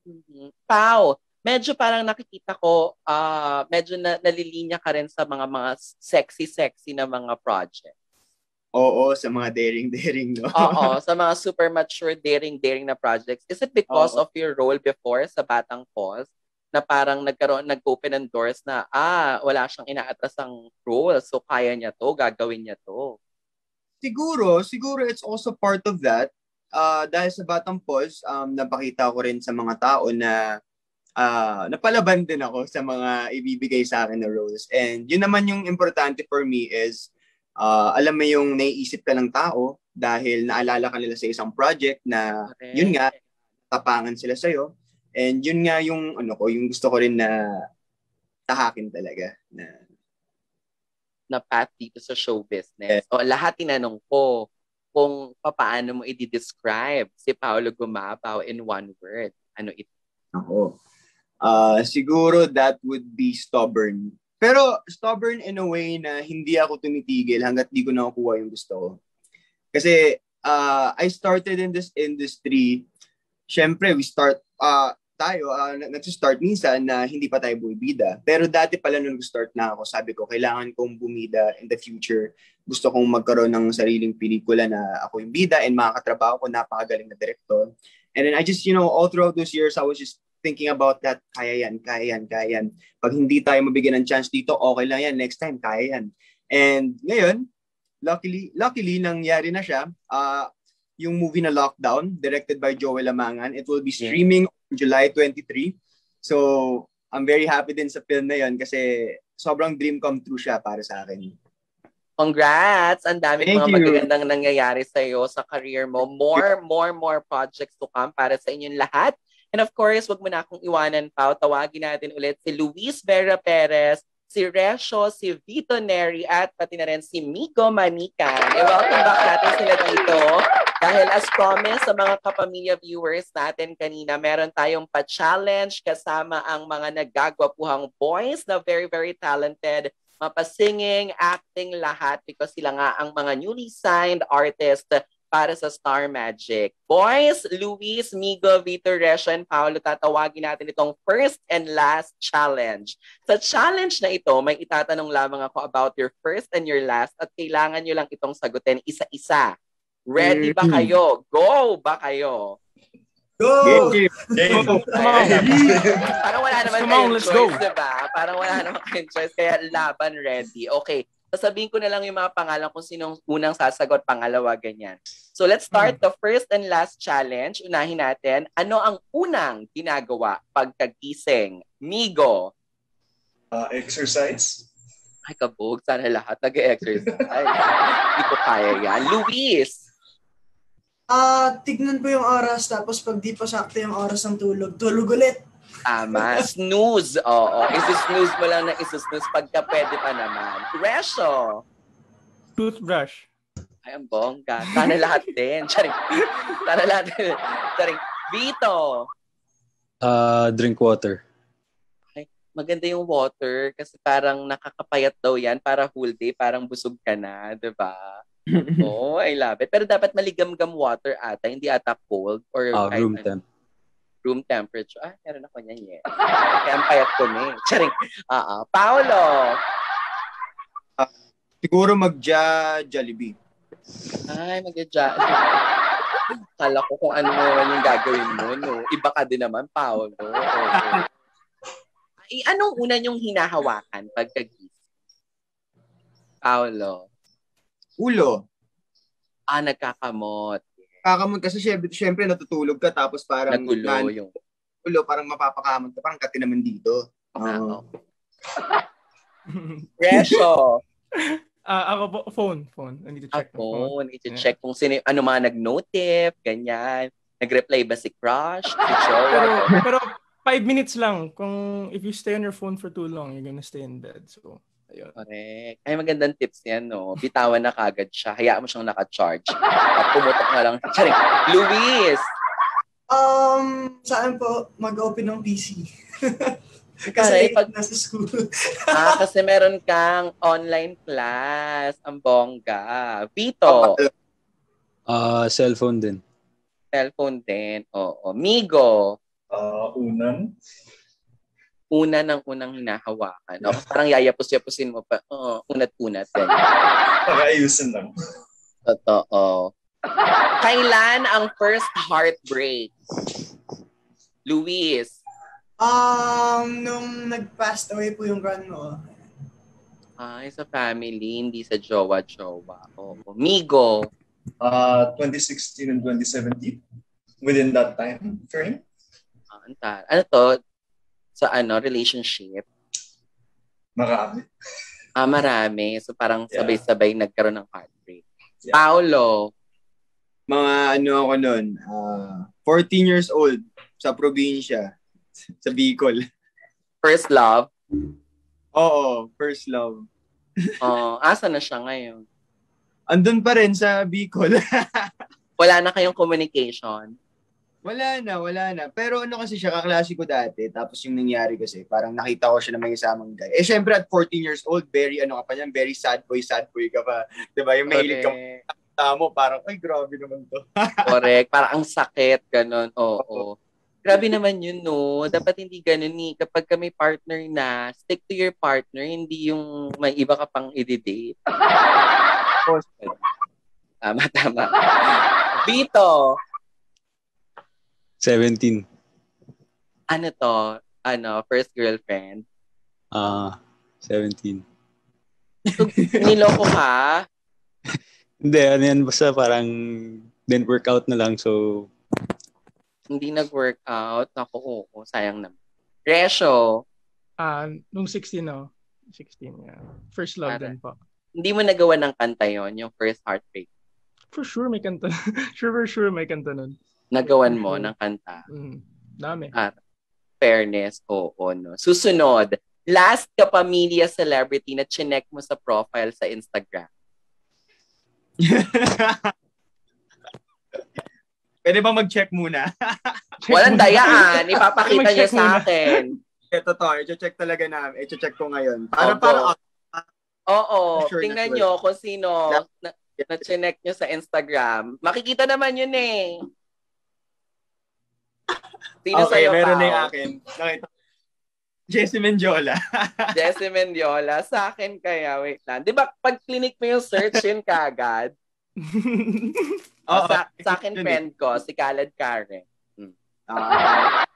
Mm-hmm. Pao, medyo parang nakikita ko, uh, medyo na, nalilinya ka rin sa mga mga sexy-sexy na mga project. Oo, sa mga daring-daring, no? Oo, sa mga super mature, daring-daring na projects. Is it because Oo. of your role before sa Batang Post na parang nagkaroon, nag-open ng doors na, ah, wala siyang inaatras ang role, so kaya niya to, gagawin niya to? Siguro, siguro it's also part of that. Uh, dahil sa Batang Post, um, napakita ko rin sa mga tao na uh, napalaban din ako sa mga ibibigay sa akin na roles. And yun naman yung importante for me is, Uh, alam mo yung naiisip ka ng tao dahil naalala ka nila sa isang project na okay. yun nga, tapangan sila sa'yo. And yun nga yung, ano ko, yung gusto ko rin na tahakin talaga. Na, na path dito sa show business. Yeah. O lahat tinanong ko kung paano mo i-describe si Paolo Gumabao in one word. Ano ito? Ako. Uh, siguro that would be stubborn. Pero stubborn in a way na hindi ako tumitigil hanggat di ko nakukuha yung gusto ko. Kasi uh, I started in this industry, syempre we start, uh, tayo, uh, nagsistart minsan na hindi pa tayo bumibida. Pero dati pala nung start na ako, sabi ko, kailangan kong bumida in the future. Gusto kong magkaroon ng sariling pelikula na ako yung bida and makakatrabaho ko, napakagaling na director. And then I just, you know, all throughout those years, I was just thinking about that, kaya yan, kaya yan, kaya yan. Pag hindi tayo mabigyan ng chance dito, okay lang yan. Next time, kaya yan. And ngayon, luckily, luckily nangyari na siya. Uh, yung movie na Lockdown, directed by Joel Amangan, it will be streaming on July twenty-third. So, I'm very happy din sa film na yun kasi sobrang dream come true siya para sa akin. Congrats! Ang dami mga you. magagandang nangyayari sa'yo sa career mo. More, more, more projects to come para sa inyong lahat. And of course, wag mo na akong iwanan pa. Tawagin natin ulit si Luis Vera Perez, si Recio, si Vitto Neri, at pati na rin si Migo Manikan. E welcome back natin sila dito. Dahil as promised sa mga kapamilya viewers natin kanina, meron tayong pa-challenge kasama ang mga naggagwapuhang boys na very, very talented, mapasinging, acting, lahat because sila nga ang mga newly signed artists para sa Star Magic. Boys, Luis, Migo, Vitto, Recio, and Paolo, tatawagin natin itong first and last challenge. Sa challenge na ito, may itatanong lamang ako about your first and your last at kailangan nyo lang itong sagutin isa-isa. Ready ba kayo? Go ba kayo? Go! Game! Game! Go. Parang wala naman kayong choice, diba? Parang wala naman kayong choice, kaya laban ready. Okay. Sasabihin ko na lang yung mga pangalan kung sinong unang sasagot, pangalawa, ganyan. So let's start the first and last challenge. Unahin natin, ano ang unang ginagawa pagkagising? Migo. Uh, exercise. Ay, kabog. Sana lahat nag-exercise. Hindi ko kaya yan. Luis. Uh, tignan po yung oras, tapos pag di pa sakto yung oras ng tulog, tulog ulit. Tama. Snooze. Oo. Isusnooze mo lang na isusnooze pagka pwede pa naman. Recio. Toothbrush. Ay, ang bongga. Sana lahat din. Charing. Sana lahat din. Charing. Vitto. Uh, drink water. Ay, maganda yung water kasi parang nakakapayat daw yan para whole day. Parang busog ka na. Diba? Oo, oh, I love it. Pero dapat maligam-gam water ata. Hindi ata cold. Or uh, room temp. Room temperature. Ah, meron ako niyan yun. Kaya ang payat ko niya. Charing. Uh-uh. Paolo. Uh, siguro magja-jollibee. Ay, magja-jollibee. Kala ko kung ano naman yung gagawin mo. No? Iba ka din naman, Paolo. Okay. Ay, anong una niyong hinahawakan pagkagis? Paolo. Ulo. Ah, nagkakamot. Kakamot kasi syempre, syempre natutulog ka tapos parang nagulo man, yung ulo, parang mapapakamot ka, parang kati naman dito. Uh, Recio. Uh, ako po, phone, phone. I need to check. Ako, phone. I need to check yeah. kung sino, ano mga nag-notif, ganyan. Nag-reply ba si crush? Si Joel? Pero, pero five minutes lang. Kung if you stay on your phone for too long, you're gonna stay in bed. So, ayun. Correct. Ay, magandang tips niyan, no? Bitawan na kagad siya. Hayaan mo siyang naka-charge. At pumutok na lang. Charing. Luis! Um, saan po mag-open ng P C? Kasi ay, pag nasa school. Ah, kasi meron kang online class. Ang bongga. Vitto. Ah, uh, cellphone din. Cellphone din. Oo. Migo. Ah, uh, unang. Una ng unang hinahawakan. No? Parang yayapos-yapusin mo pa. Oh, unat-unat. Pag-ayusin lang. Totoo. Kailan ang first heartbreak? Luis. Um, nung nag-passed away po yung grandma. Ay, sa family, hindi sa jowa-jowa. Oh, Migo. Uh, twenty sixteen and twenty seventeen. Within that time frame. Uh, ano to? Sa so, ano, relationship? Marami. Ah, marami. So parang yeah. sabay-sabay nagkaroon ng heartbreak. Yeah. Paolo? Mga ano ako nun, uh, fourteen years old, sa probinsya, sa Bicol. First love? Oo, first love. Oh, asa na siya ngayon? Andun pa rin sa Bicol. Wala na kayong communication? Wala na, wala na. Pero ano kasi siya, kaklase ko dati. Tapos yung nangyari kasi, parang nakita ko siya na may isamang guy. Eh syempre at fourteen years old, very ano ka pa niyan, very sad boy, sad boy ka pa. Diba? Yung mahilig kang pakita mo, parang, ay grabe naman to. Correct. Parang ang sakit, ganun. Oo. Oo. Grabe naman yun, no? Dapat hindi ganun ni. Kapag ka may partner na, stick to your partner, hindi yung may iba ka pang i-date. Tama, tama. Vitto! seventeen. Ano to? Ano? First girlfriend? Ah, uh, seventeen. So, niloko ka? Hindi, ano yan. Basta parang didn't work out na lang, so... Hindi nag-work out. Ako, oo. Oh, oh, sayang naman. Recio? Ah, uh, nung sixteen, oh. sixteen, yeah. First love din po. Hindi mo nagawa ng kanta yon, yung first heartbreak? For sure, may kanta. Sure, for sure, may kanta nun. Nagawan mo ng kanta. Mm, dami. At fairness, oo. Oh, oh, no. Susunod, last kapamilya celebrity na chinek mo sa profile sa Instagram. Pwede ba mag-check muna? Walang dayaan. Ipapakita niyo sa akin. Ito to, i-check talaga namin. I-check ko ngayon. Para oh, para. Oo, sure tingnan niyo kung sino na, na chinek niyo sa Instagram. Makikita naman yun eh. Sino okay, sa'yo, meron Pao? Na yung akin. Okay. Jessie Mendiola. Jessie Mendiola. Sa akin kaya, wait lang. Di ba, pag-clinic mo yung search yun kaagad? Oh, sa, sa akin friend ko, si Khaled Karen. Hmm. Uh,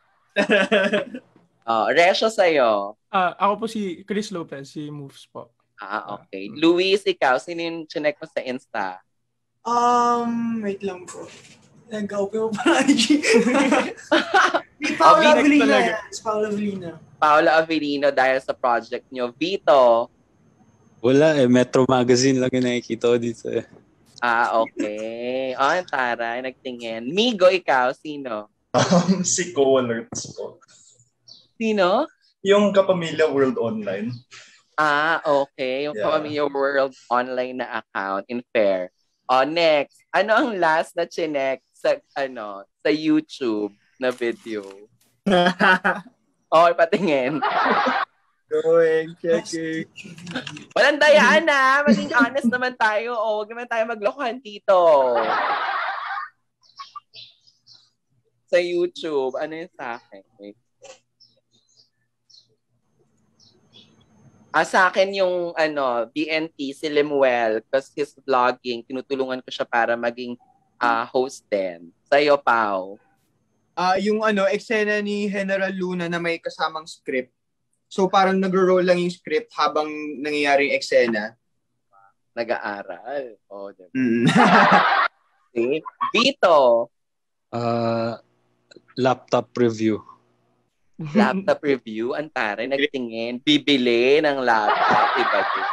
oh, Recio sa'yo. Uh, ako po si Chris Lopez, si Moves po. Ah, okay. Uh, Luis, ikaw, sino yung chinek mo sa Insta? Um, wait lang po. Nag-open mo pa lang. Paulo Avelino. Paulo Avelino. Paulo Avelino dahil sa project nyo. Vitto? Wala eh. Metro Magazine lang yung nakikita dito eh. Ah, okay. O, oh, taray. Nagtingin. Migo, ikaw. Sino? Um, si Co-Alerts po. Sino? Yung Kapamilya World Online. Ah, okay. Yung yeah. Kapamilya World Online na account. In fair. O, oh, next. Ano ang last na chinek sa ano sa YouTube na video. Oh, patingin. Going, checking. Walang dayaan na. Maging honest naman tayo. O, huwag naman tayo maglokohan dito. Sa YouTube, ano yung sa akin? Ah, sa akin yung ano, B N T, si Limuel, because his vlogging, tinutulungan ko siya para maging Uh, host din. Sa'yo, Pao. Uh, yung ano, eksena ni General Luna na may kasamang script. So parang nag-roll lang yung script habang nangyayari eksena. Nag-aaral. Oh, diba? Mm. Okay. Vitto. Uh, laptop review. Laptop review? Antare, nagtingin. Bibili ng laptop. Iba din.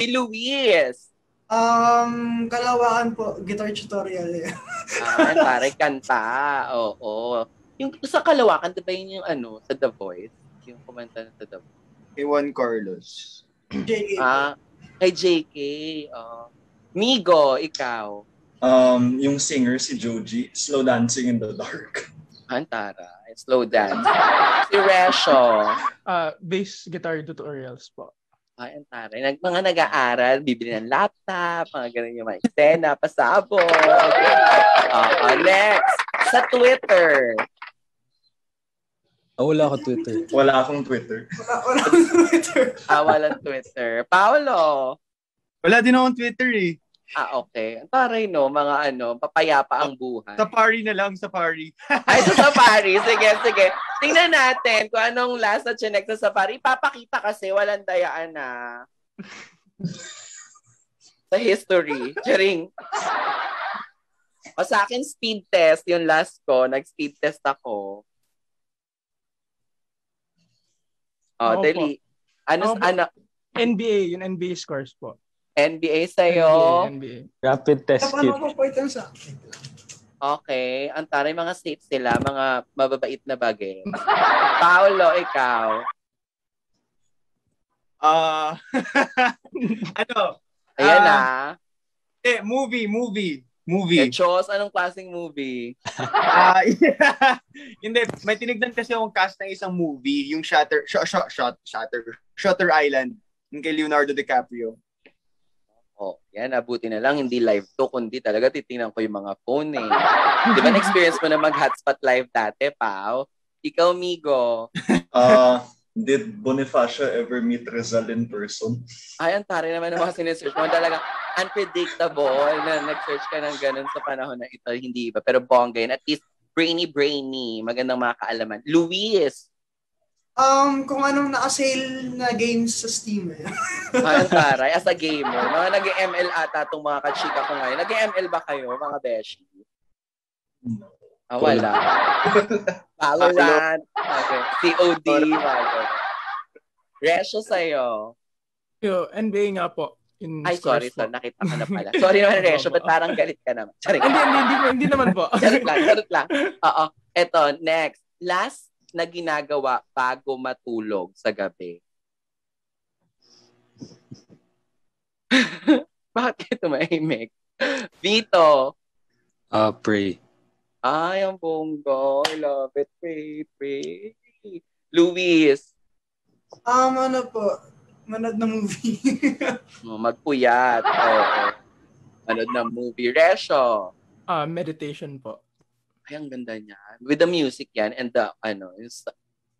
Si Luis. Um, Kalawakan po, guitar tutorial eh. Ah, pare, kanta. Oo, oo. Yung sa Kalawakan, diba yun yung ano, sa The Voice? Yung kumanta sa The Voice. Kay Juan Carlos. J K. Ah, kay J K. Oh. Migo, ikaw. Um, yung singer, si Joji, Slow Dancing in the Dark. Ah, tara. dance, slow dance. Si Recio. Uh, bass guitar tutorials po. Ay, ang taray. Nag, mga nag-aaral, bibili ng laptop, mga ganun yung mga eksena, pasabog. Uh, next, sa Twitter. Oh, wala akong Twitter. Wala akong Twitter. Wala akong Twitter. Ah, walang Twitter. Paolo? Wala din akong Twitter eh. Ah, okay. Ang taray no, mga ano, papayapa ang buhay. Safari na lang, safari. Ay, sa safari. Sige, sige. Tingnan natin kung anong last at chinek sa safari. Papakita kasi, walang dayaan na. Sa history. Charing. O sa akin, speed test. Yung last ko, nag-speed test ako. Oh, oh, dali. Ano, oh, ano? N B A, yung N B A scores po. N B A sa'yo. N B A, N B A. Rapid test kit. Paano po ito sa akin? Okay. Ang taray mga states nila, mga mababait na bagay. Paolo, ikaw. Ah, uh, ano? Ayan uh, na. Eh, movie, movie. Movie. Chose, anong klaseng movie? Ah, uh, yeah. Hindi, may tinignan kasi yung cast ng isang movie, yung Shutter, sh- sh- sh- Shutter, Shutter Island, yung kay Leonardo DiCaprio. Oh, yan, abuti na lang, hindi live to, kundi talaga titingnan ko yung mga phone eh. Di ba na-experience mo na mag-hotspot live dati, Pao? Ikaw, Migo. Ah... Uh... Did Bonifacio ever meet Rizal in person? Ay, ang tari naman ng mga sinesearch mo. Talagang unpredictable na nag-search ka ng ganun sa panahon na ito. Hindi iba. Pero bongga yun. At least, brainy-brainy. Magandang mga kaalaman. Luis! Um, kung anong naka-sale na games sa Steam. Eh. Ay, ang taray. As a gamer. Mga nag-M L ata itong mga kachika ko ngayon. Nag-M L ba kayo, mga beshi? No. Ah, wala. Valorant. Okay. C O D. Resyo sa'yo. Yo, N B A nga po. In Ay, sorry. So, nakita ka na pala. Sorry naman, Resyo. Ba't parang galit ka naman? Charing. Hindi, hindi, hindi, hindi naman po. Charot lang, charot lang. Oo. Eto, next. Last na ginagawa bago matulog sa gabi. Bakit tumahimik? Vito. Uh, pray. Ay, ang bongga. I love it. Pray, pray. Luis. Um, ano po? Manood na movie. Oh, magpuyat. Oh. Manood na movie. Resyo. Uh, meditation po. Ay, ang ganda niya. With the music yan and the, ano,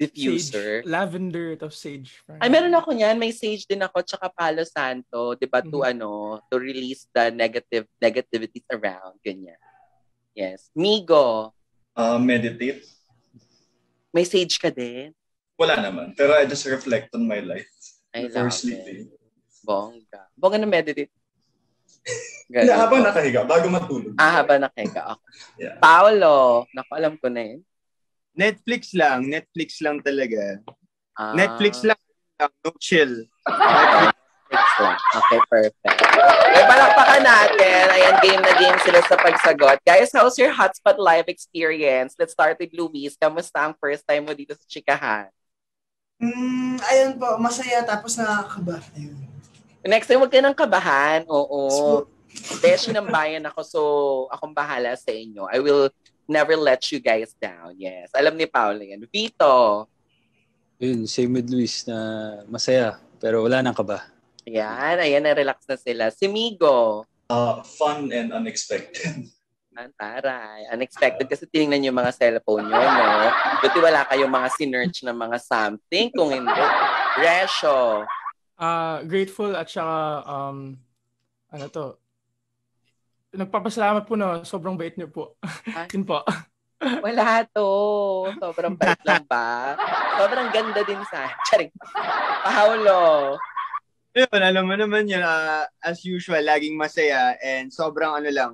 diffuser. Sage. Lavender of sage. Ay, meron ako niyan. May sage din ako tsaka Palo Santo. Diba, mm-hmm. to, ano, to release the negative negativities around. Ganyan. Yes. Migo. Uh, meditate. May sage ka din? Wala naman. Pero I just reflect on my life I before sleeping. It. Bongga. Bongga na meditate. Hindi, habang nakahiga. Bago matulog. Ah, habang nakahiga. Okay. Yeah. Paolo. Naku, alam ko na yun. Netflix lang. Netflix lang talaga. Ah. Netflix lang. No chill. Okay. Okay, perfect. Okay, palakpakan natin. Ayan, game na game sila sa pagsagot. Guys, how's your hotspot live experience? Let's start with Luis. Kamusta ang first time mo dito sa Chikahan? Mm, ayun po, masaya tapos nakakaba. Ayun. Next time, huwag ka ng kabahan. Oo. Beshi ng bayan ako, so akong bahala sa inyo. I will never let you guys down. Yes. Alam ni Paolo yan. Vito. Yun, same with Luis na masaya pero wala nang kaba. Ayan, ayan, na-relax na sila. Si Migo. Uh, fun and unexpected. Ang taray. Unexpected kasi tinignan yung mga cellphone nyo, no? Buti wala kayong mga sinerch na mga something. Kung hindi, Resyo. Uh, grateful at saka, um, ano to, nagpapasalamat po na sobrang bait nyo po. Yun po. Wala to. Sobrang bait lang ba? Sobrang ganda din sa... Charing. Paolo. Yun, alam mo naman yun, uh, as usual, laging masaya and sobrang ano lang,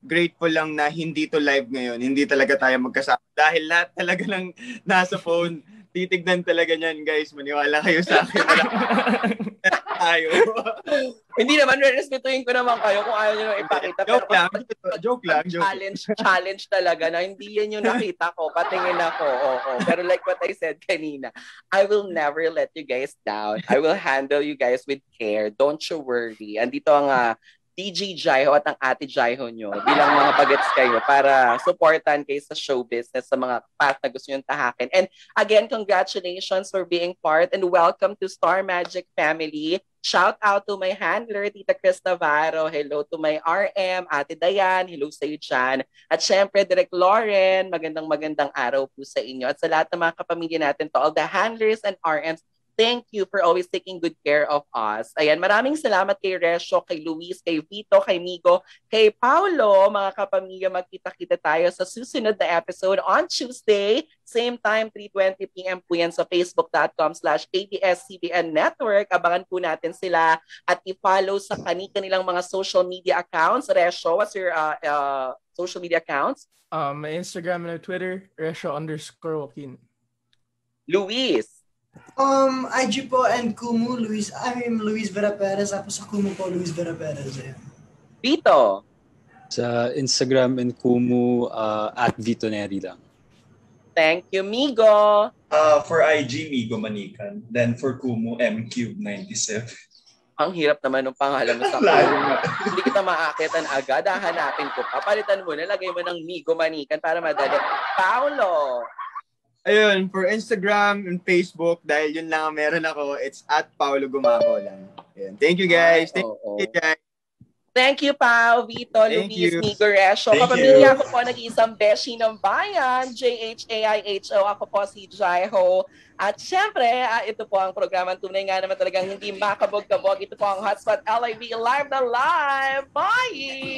grateful lang na hindi to live ngayon. Hindi talaga tayo magkasama dahil lahat talaga lang nasa phone. Titignan talaga niyan, guys. Maniwala kayo sa akin. Hindi naman, respetuhin ko naman kayo kung ayaw nyo nang ipakita. Joke lang, joke lang. Challenge, challenge talaga na hindi yan yung nakita ko. Patingin ako, oo. Oh, oh. Pero like what I said kanina, I will never let you guys down. I will handle you guys with care. Don't you worry. Andito ang uh, D J Jaiho at ang Ate Jaiho nyo bilang mga bagets kayo para supportan kayo sa show business, sa mga path na gusto nyo tahakin. And again, congratulations for being part and welcome to Star Magic family. Shout out to my handler, Tita Chris Navarro. Hello to my R M, Ate Dayan. Hello sa iyo dyan. At syempre, Direk Lauren, magandang magandang araw po sa inyo. At sa lahat ng mga kapamilya natin, to all the handlers and R Ms, thank you for always taking good care of us. Ayan, maraming salamat kay Recio, kay Luis, kay Vitto, kay Migo, kay Paulo. Mga kapamilya, magkita-kita tayo sa susunod na episode on Tuesday. Same time, three twenty p m po yan sa facebook dot com slash A B S C B N Network. Abangan po natin sila at i-follow sa kanilang mga social media accounts. Recio, what's your uh, uh, social media accounts? Um, my Instagram and my Twitter, Recio underscore Joaquin. Luis. Um, I G po and Kumu, Luis, I mean Luis Vera Perez, tapos sa Kumu po, Luis Vera Perez. Ayan. Vitto? Sa Instagram and Kumu, uh, at Vitto Neri lang. Thank you, Migo! Uh, for I G, Migo Manikan. Then for Kumu, M Cube ninety-seven. Ang hirap naman ng pangalan mo sa Kumu. Hindi kita maakitan agad, hahanapin ko. Papalitan mo, nalagay mo ng Migo Manikan para madali. Paolo! Ayun, for Instagram and Facebook, dahil yun lang meron ako, it's at Paolo Gumabao lang. Ayun. Thank you guys. Thank oh, you guys. Oh. Thank you, Pao, Vitto, Thank Luis, you. Migo, Recio. Kapamilya ko po, nag-iisang beshi ng bayan, J H A I H O. Ako po si Jaiho. At syempre, ah, ito po ang programang tunay nga naman talagang hindi makabog-kabog. Ito po ang Hotspot L I V E Live na Live. Bye!